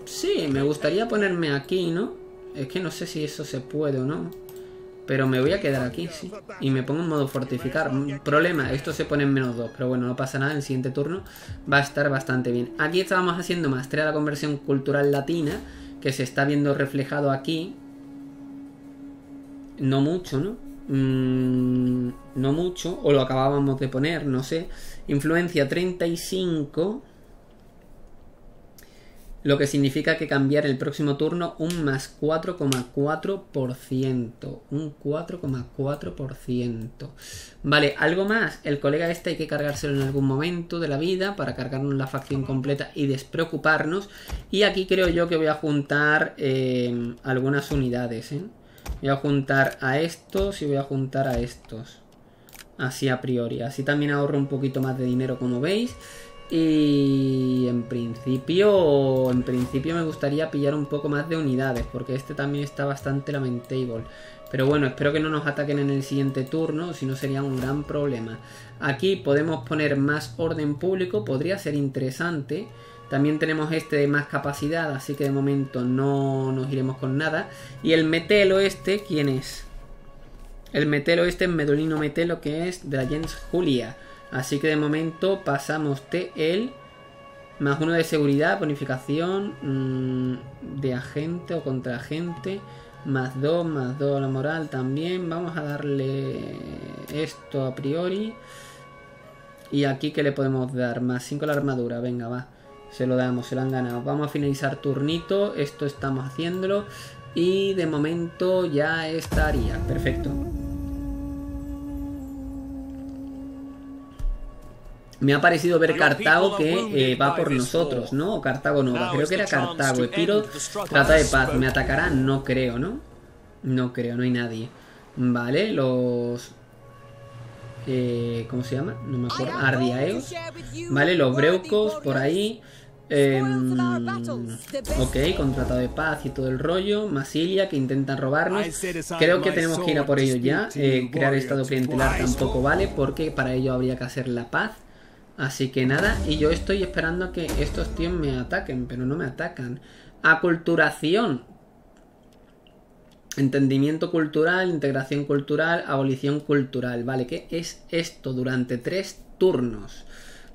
Sí, me gustaría ponerme aquí, ¿no? Es que no sé si eso se puede o no, pero me voy a quedar aquí, sí. Y me pongo en modo fortificar. Problema, esto se pone en menos 2, pero bueno, no pasa nada. El siguiente turno va a estar bastante bien. Aquí estábamos haciendo maestría de la conversión cultural latina, que se está viendo reflejado aquí. No mucho, ¿no? No mucho, o lo acabábamos de poner, no sé. Influencia 35... lo que significa que cambiar el próximo turno un más 4,4%. Un 4,4%. Vale, algo más. El colega este hay que cargárselo en algún momento de la vida para cargarnos la facción completa y despreocuparnos. Y aquí creo yo que voy a juntar algunas unidades, ¿eh? Voy a juntar a estos y voy a juntar a estos. Así a priori. Así también ahorro un poquito más de dinero, como veis. Y en principio me gustaría pillar un poco más de unidades, porque este también está bastante lamentable. Pero bueno, espero que no nos ataquen en el siguiente turno, si no sería un gran problema. Aquí podemos poner más orden público, podría ser interesante. También tenemos este de más capacidad, así que de momento no nos iremos con nada. Y el Metelo este, ¿quién es? El Metelo este es Medulino Metelo, que es de la Gens Julia. Así que de momento pasamos de él. Más uno de seguridad, bonificación de agente o contraagente. Más dos a la moral también. Vamos a darle esto a priori. Y aquí que le podemos dar, más 5 a la armadura, venga va. Se lo damos, se lo han ganado. Vamos a finalizar turnito, esto estamos haciéndolo. Y de momento ya estaría, perfecto. Me ha parecido ver Cartago que va por nosotros, ¿no? O Cartago Nova, creo que era Cartago. Epiro trata de paz, ¿me atacará? No creo, ¿no? No creo, no hay nadie. Vale, los... ¿cómo se llama? No me acuerdo. Ardiaeos. Vale, los Breucos por ahí. Ok, contratado de paz y todo el rollo. Masilia, que intentan robarnos. Creo que tenemos que ir a por ello ya. Crear estado clientelar tampoco vale, porque para ello habría que hacer la paz. Así que nada, y yo estoy esperando a que estos tíos me ataquen, pero no me atacan. Aculturación. Entendimiento cultural, integración cultural, abolición cultural. Vale, ¿qué es esto? Durante 3 turnos.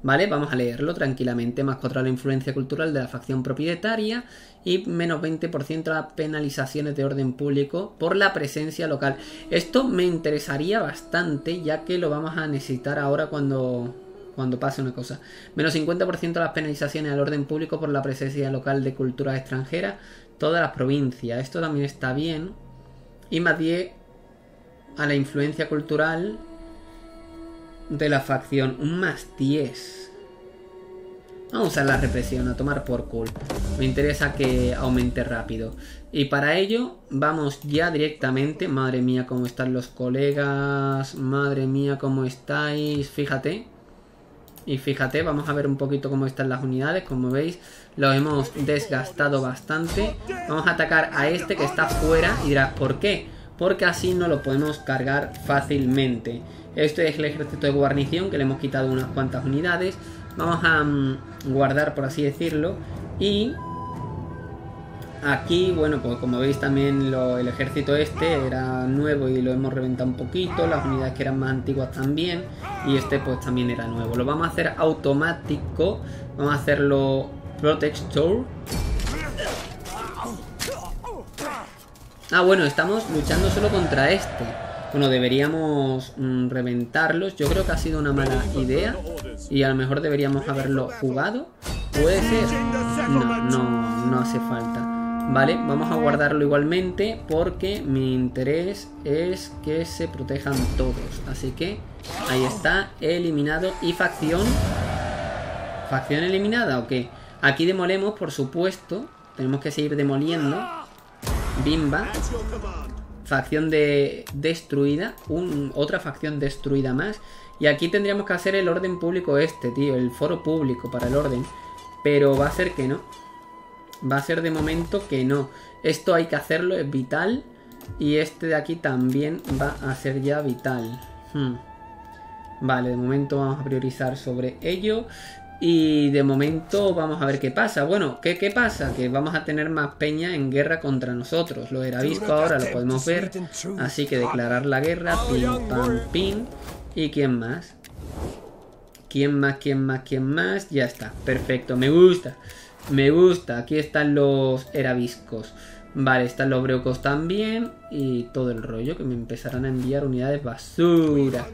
Vale, vamos a leerlo tranquilamente. Más 4 a la influencia cultural de la facción propietaria y menos 20% a penalizaciones de orden público por la presencia local. Esto me interesaría bastante, ya que lo vamos a necesitar ahora cuando pase una cosa. Menos 50% a las penalizaciones al orden público por la presencia local de culturas extranjeras, todas las provincias. Esto también está bien. Y más 10 a la influencia cultural de la facción. Un más 10. Vamos a usar la represión, a tomar por culo. Me interesa que aumente rápido. Y para ello vamos ya directamente. Madre mía, cómo están los colegas. Madre mía, cómo estáis. Fíjate. Y fíjate, vamos a ver un poquito cómo están las unidades. Como veis, los hemos desgastado bastante. Vamos a atacar a este que está fuera. Y dirás, ¿por qué? Porque así no lo podemos cargar fácilmente. Este es el ejército de guarnición, que le hemos quitado unas cuantas unidades. Vamos a guardar, por así decirlo. Y aquí, bueno, pues como veis también el ejército este era nuevo y lo hemos reventado un poquito. Las unidades que eran más antiguas también. Y este pues también era nuevo. Lo vamos a hacer automático. Vamos a hacerlo protector. Ah, bueno, estamos luchando solo contra este. Bueno, deberíamos reventarlos. Yo creo que ha sido una mala idea. Y a lo mejor deberíamos haberlo jugado. Puede ser. No hace falta. Vale, vamos a guardarlo igualmente porque mi interés es que se protejan todos. Así que ahí está, eliminado. ¿Y facción? ¿Facción eliminada o qué? Aquí demolemos, por supuesto. Tenemos que seguir demoliendo. Bimba. Facción destruida. Otra facción destruida más. Y aquí tendríamos que hacer el orden público este, tío. El foro público para el orden. Pero va a ser que no. Va a ser de momento que no. Esto hay que hacerlo, es vital. Y este de aquí también va a ser ya vital. Vale, de momento vamos a priorizar sobre ello. Y de momento vamos a ver qué pasa. Bueno, ¿qué pasa? Que vamos a tener más peña en guerra contra nosotros. Los Eraviscos ahora lo podemos ver. Así que declarar la guerra. Pim, pam, pim. ¿Y quién más? ¿Quién más? ¿Quién más? ¿Quién más? Ya está, perfecto, me gusta. Me gusta, aquí están los Eraviscos. Vale, están los Breucos también. Y todo el rollo, que me empezarán a enviar unidades basura.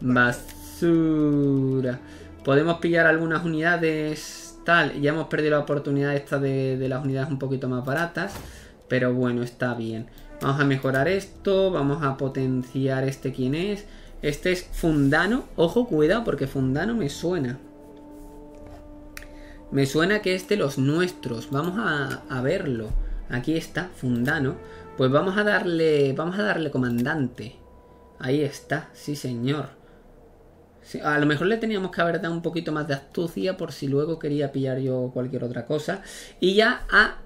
Basura. Podemos pillar algunas unidades tal. Ya hemos perdido la oportunidad esta de las unidades un poquito más baratas. Pero bueno, está bien. Vamos a mejorar esto. Vamos a potenciar este, ¿quién es? Este es Fundano. Ojo, cuidado, porque Fundano me suena. Me suena que es de los nuestros. Vamos a verlo. Aquí está, Fundano. Pues vamos a darle comandante. Ahí está, sí señor. Sí, a lo mejor le teníamos que haber dado un poquito más de astucia por si luego quería pillar yo cualquier otra cosa. Y ya ha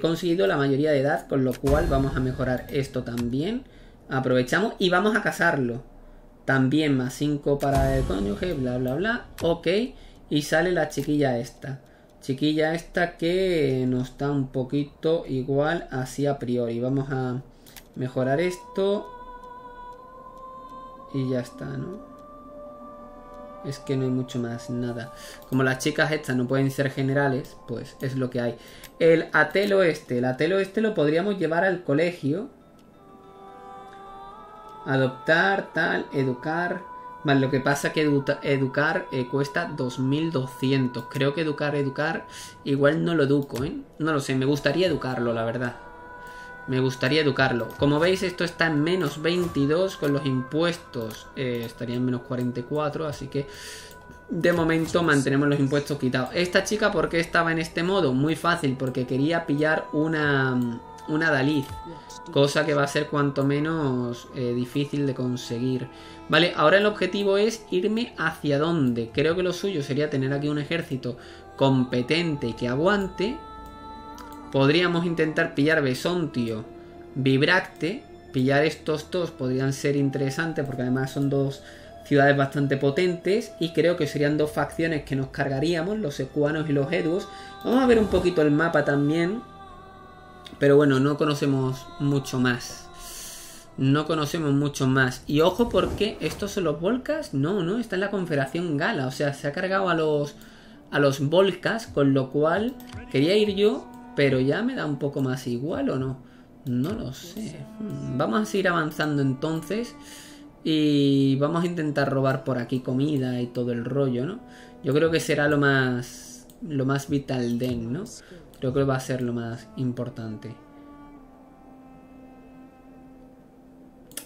conseguido la mayoría de edad, con lo cual vamos a mejorar esto también. Aprovechamos y vamos a casarlo. También más 5 para el cónyuge, bla, bla, bla. Ok, y sale la chiquilla esta. Chiquilla esta que nos da un poquito igual así a priori. Vamos a mejorar esto. Y ya está, ¿no? Es que no hay mucho más, nada. Como las chicas estas no pueden ser generales, pues es lo que hay. El atelo este lo podríamos llevar al colegio. Adoptar, tal, educar... Vale, lo que pasa es que educar cuesta 2.200. Creo que educar... Igual no lo educo, ¿eh? No lo sé, me gustaría educarlo, la verdad. Me gustaría educarlo. Como veis, esto está en menos 22 con los impuestos. Estaría en menos 44, así que... De momento mantenemos los impuestos quitados. Esta chica, ¿por qué estaba en este modo? Muy fácil, porque quería pillar una Daliz, cosa que va a ser cuanto menos difícil de conseguir. Vale, ahora el objetivo es irme hacia dónde. Creo que lo suyo sería tener aquí un ejército competente y que aguante. Podríamos intentar pillar Besontio, Vibracte. Pillar estos dos podrían ser interesantes porque además son dos ciudades bastante potentes. Y creo que serían dos facciones que nos cargaríamos, los ecuanos y los eduos. Vamos a ver un poquito el mapa también. Pero bueno, no conocemos mucho más. Y ojo porque estos son los Volcas. No, está en la Confederación Gala. O sea, se ha cargado a los Volcas. Con lo cual, quería ir yo, pero ya me da un poco más igual, ¿o no? No lo sé. Vamos a seguir avanzando entonces. Y vamos a intentar robar por aquí comida y todo el rollo, ¿no? Yo creo que será lo más vital den, ¿no? Creo que va a ser lo más importante.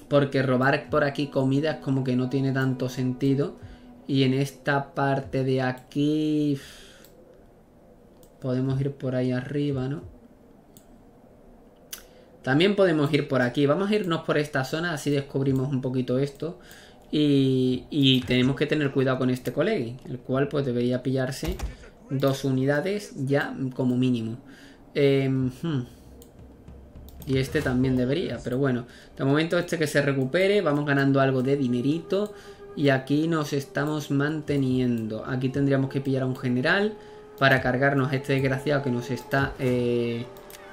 Porque robar por aquí comida es como que no tiene tanto sentido. Y en esta parte de aquí... Podemos ir por ahí arriba, ¿no? También podemos ir por aquí. Vamos a irnos por esta zona, así descubrimos un poquito esto. Y tenemos que tener cuidado con este colegio, el cual pues debería pillarse... 2 unidades ya como mínimo. Y este también debería, pero bueno. De momento este que se recupere, vamos ganando algo de dinerito. Y aquí nos estamos manteniendo. Aquí tendríamos que pillar a un general para cargarnos a este desgraciado que nos está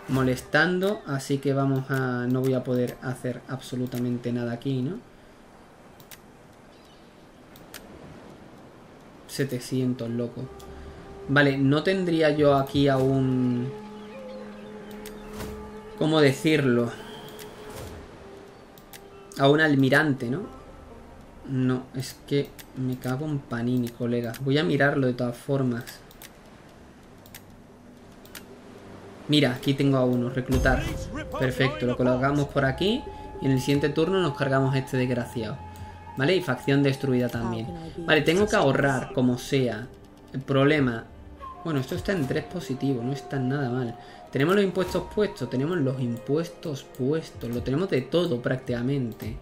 molestando. Así que vamos a... No voy a poder hacer absolutamente nada aquí, ¿no? 700, loco. Vale, no tendría yo aquí aún... ¿Cómo decirlo? A un almirante, ¿no? No, es que me cago en Panini, colega. Voy a mirarlo de todas formas. Mira, aquí tengo a uno, reclutar. Perfecto, lo colocamos por aquí. Y en el siguiente turno nos cargamos a este desgraciado. Vale, y facción destruida también. Vale, tengo que ahorrar, como sea. El problema... Bueno, esto está en 3 positivo, no está nada mal. Tenemos los impuestos puestos, lo tenemos de todo prácticamente.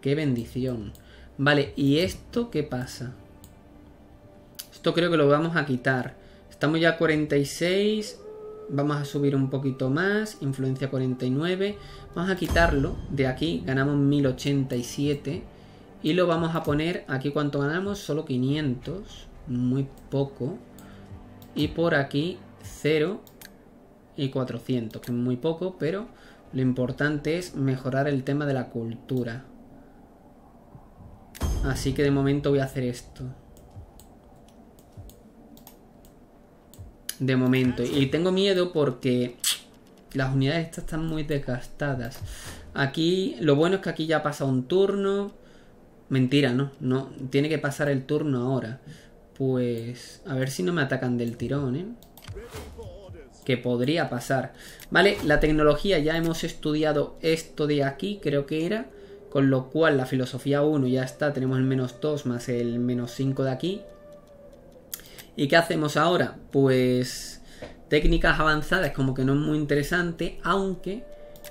¡Qué bendición! Vale, ¿y esto qué pasa? Esto creo que lo vamos a quitar. Estamos ya a 46, vamos a subir un poquito más, influencia 49. Vamos a quitarlo de aquí, ganamos 1087 y lo vamos a poner aquí. ¿Cuánto ganamos? Solo 500. Muy poco. Y por aquí 0 y 400, que es muy poco, pero lo importante es mejorar el tema de la cultura. Así que de momento voy a hacer esto. De momento. Y tengo miedo porque las unidades estas están muy desgastadas. Aquí, lo bueno es que aquí ya ha pasado un turno. Mentira, ¿no? No, tiene que pasar el turno ahora. Pues a ver si no me atacan del tirón, ¿eh? Que podría pasar. Vale, la tecnología ya hemos estudiado esto de aquí, creo que era. Con lo cual la filosofía 1 ya está, tenemos el menos 2 más el menos 5 de aquí. ¿Y qué hacemos ahora? Pues técnicas avanzadas como que no es muy interesante, aunque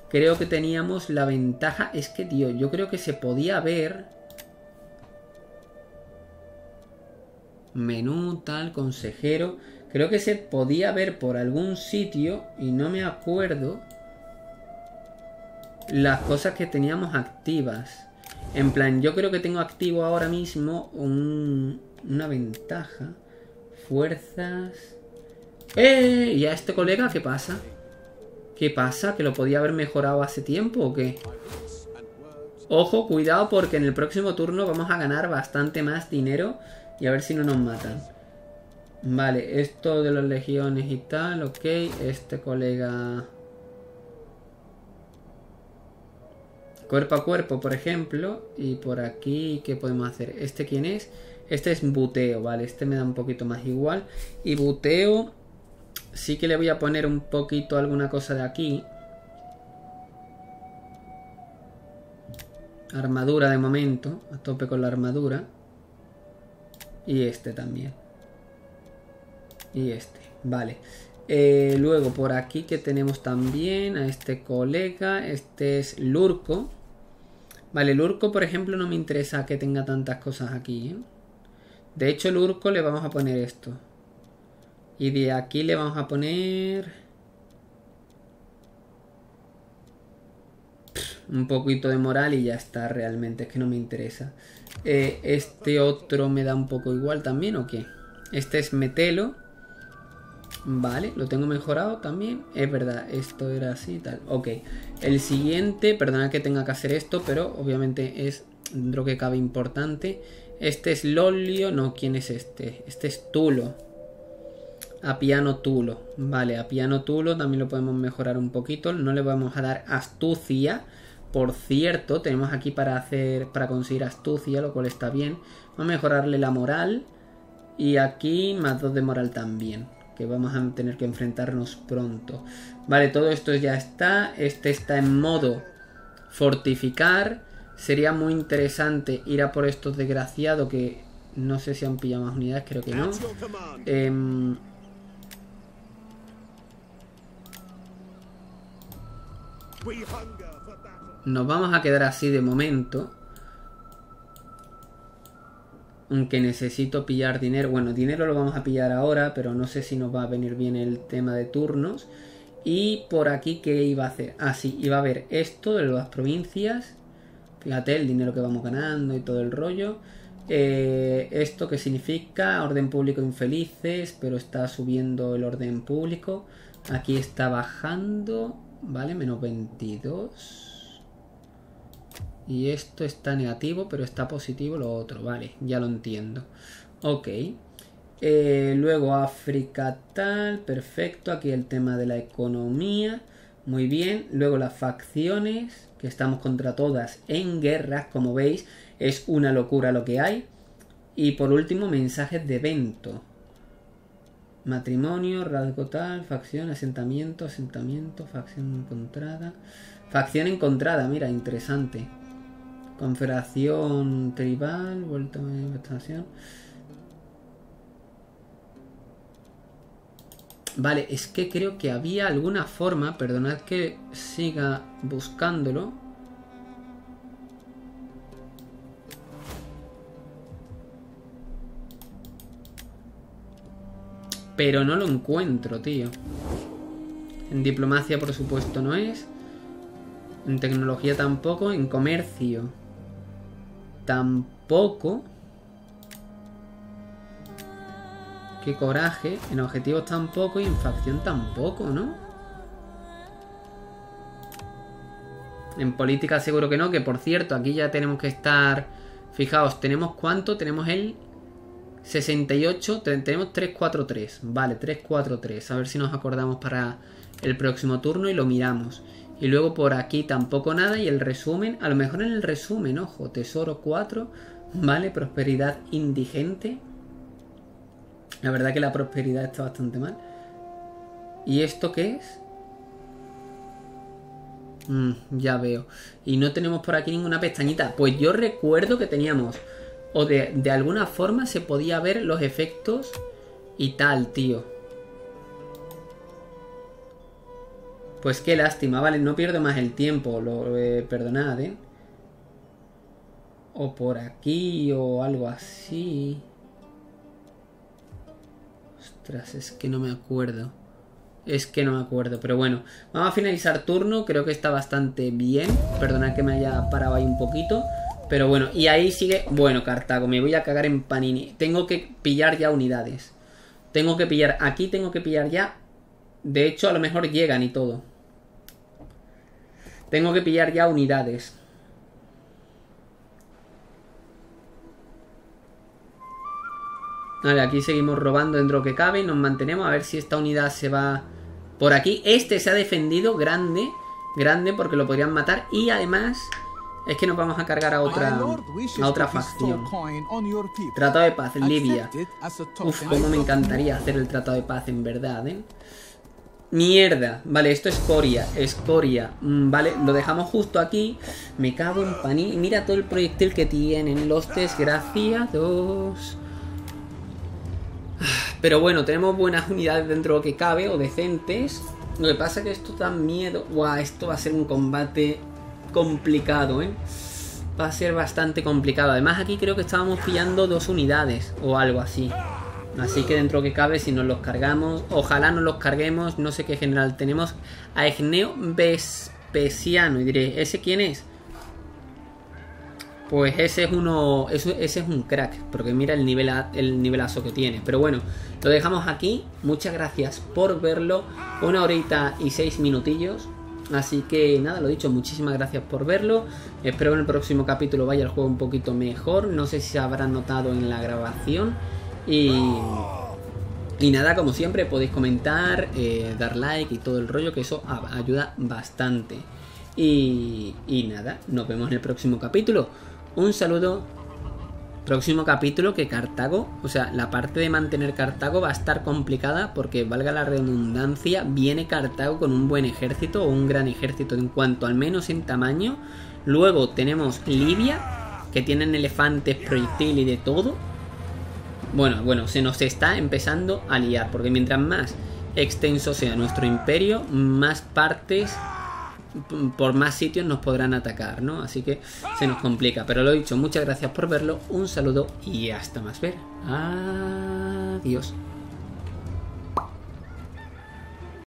creo que teníamos la ventaja. Es que, tío, yo creo que se podía ver menú, tal, consejero. Creo que se podía ver por algún sitio y no me acuerdo las cosas que teníamos activas. En plan, yo creo que tengo activo ahora mismo una ventaja. Fuerzas. ¡Eh! ¿Y a este colega qué pasa? ¿Qué pasa? ¿Que lo podía haber mejorado hace tiempo o qué? Ojo, cuidado, porque en el próximo turno vamos a ganar bastante más dinero. Y a ver si no nos matan. Vale, esto de las legiones y tal, ok. Este colega... cuerpo a cuerpo, por ejemplo. Y por aquí, ¿qué podemos hacer? ¿Este quién es? Este es Buteo, vale. Este me da un poquito más igual. Y Buteo... sí que le voy a poner un poquito alguna cosa de aquí. Armadura de momento. A tope con la armadura. Y este también. Y este. Vale. Luego por aquí que tenemos también a este colega. Este es Lurko. Vale, Lurko por ejemplo no me interesa que tenga tantas cosas aquí, ¿eh? De hecho Lurko le vamos a poner esto. Y de aquí le vamos a poner... un poquito de moral y ya está, realmente. Es que no me interesa. Este otro me da un poco igual también, ¿o qué? Este es Metelo. Vale, lo tengo mejorado también. Es verdad, esto era así y tal. Ok, el siguiente... perdona que tenga que hacer esto, pero obviamente es lo que cabe importante. Este es Lolio. No, ¿quién es este? Este es Tulo. Apiano Tulo, vale, Apiano Tulo también lo podemos mejorar un poquito. No le vamos a dar astucia. Por cierto, tenemos aquí para conseguir astucia, lo cual está bien. Vamos a mejorarle la moral. Y aquí más 2 de moral también, que vamos a tener que enfrentarnos pronto. Vale, todo esto ya está. Este está en modo fortificar. Sería muy interesante ir a por estos desgraciados, que no sé si han pillado más unidades, creo que no. Nos vamos a quedar así de momento. Aunque necesito pillar dinero. Bueno, dinero lo vamos a pillar ahora, pero no sé si nos va a venir bien el tema de turnos. Y por aquí, ¿qué iba a hacer? Ah, sí, iba a ver esto de las provincias. Fíjate el dinero que vamos ganando y todo el rollo. Esto que significa orden público infelices, pero está subiendo el orden público. Aquí está bajando... vale, menos 22. Y esto está negativo, pero está positivo lo otro. Vale, ya lo entiendo. Ok. Luego África tal, perfecto. Aquí el tema de la economía. Muy bien. Luego las facciones, que estamos contra todas en guerras, como veis. Es una locura lo que hay. Y por último, mensajes de evento. Matrimonio, rasgo tal, facción, asentamiento, facción encontrada. Facción encontrada, mira, interesante. Confederación tribal, vuelta de investigación. Vale, es que creo que había alguna forma, perdonad que siga buscándolo. Pero no lo encuentro, tío. En diplomacia, por supuesto, no es. En tecnología tampoco. En comercio tampoco. Qué coraje. En objetivos tampoco. Y en facción tampoco, ¿no? En política seguro que no. Que, por cierto, aquí ya tenemos que estar... fijaos, ¿tenemos cuánto? Tenemos el... 68, tenemos 343, vale, 343, a ver si nos acordamos para el próximo turno y lo miramos. Y luego por aquí tampoco nada, y el resumen, a lo mejor en el resumen, ojo, tesoro 4, vale, prosperidad indigente. La verdad que la prosperidad está bastante mal. ¿Y esto qué es? Ya veo, y no tenemos por aquí ninguna pestañita, pues yo recuerdo que teníamos... o de alguna forma se podía ver los efectos y tal, tío. Pues qué lástima, vale, no pierdo más el tiempo, perdonad, ¿eh? O por aquí, o algo así. Ostras, es que no me acuerdo. Pero bueno, vamos a finalizar turno, creo que está bastante bien. Perdonad que me haya parado ahí un poquito. Pero bueno, y ahí sigue... Bueno, Cartago, me voy a cagar en Panini. Tengo que pillar ya unidades. Tengo que pillar aquí, tengo que pillar ya. De hecho, a lo mejor llegan y todo. Tengo que pillar ya unidades. Vale, aquí seguimos robando dentro que cabe. Nos mantenemos a ver si esta unidad se va por aquí. Este se ha defendido grande. Grande porque lo podrían matar. Y además... Es que nos vamos a cargar a otra facción. Tratado de paz, Libia. Uf, cómo me encantaría hacer el tratado de paz, en verdad, ¿eh? Mierda. Vale, esto es Coria. Vale, lo dejamos justo aquí. Me cago en Panini. Mira todo el proyectil que tienen los desgraciados. Pero bueno, tenemos buenas unidades dentro de lo que cabe, o decentes. Lo que pasa es que esto da miedo. Buah, esto va a ser un combate... complicado, ¿eh? Va a ser bastante complicado. Además, aquí creo que estábamos pillando 2 unidades o algo así. Así que dentro que cabe, si nos los cargamos, ojalá nos los carguemos. No sé qué general tenemos. A Egneo Vespesiano. Y diré, ¿ese quién es? Pues ese es uno. Ese es un crack. Porque mira el nivelazo que tiene. Pero bueno, lo dejamos aquí. Muchas gracias por verlo. 1 horita y 6 minutillos. Así que nada, lo dicho, muchísimas gracias por verlo. Espero en el próximo capítulo vaya el juego un poquito mejor. No sé si se habrá notado en la grabación. Y nada, como siempre, podéis comentar, dar like y todo el rollo, que eso ayuda bastante. Y nada, nos vemos en el próximo capítulo. Un saludo. Próximo capítulo que Cartago, o sea, la parte de mantener Cartago va a estar complicada porque, valga la redundancia, viene Cartago con un buen ejército o un gran ejército en cuanto al menos en tamaño. Luego tenemos Libia, que tienen elefantes, proyectil y de todo. Bueno, se nos está empezando a liar porque mientras más extenso sea nuestro imperio, más partes... por más sitios nos podrán atacar, ¿no? Así que se nos complica. Pero lo dicho, muchas gracias por verlo, un saludo y hasta más ver. Adiós.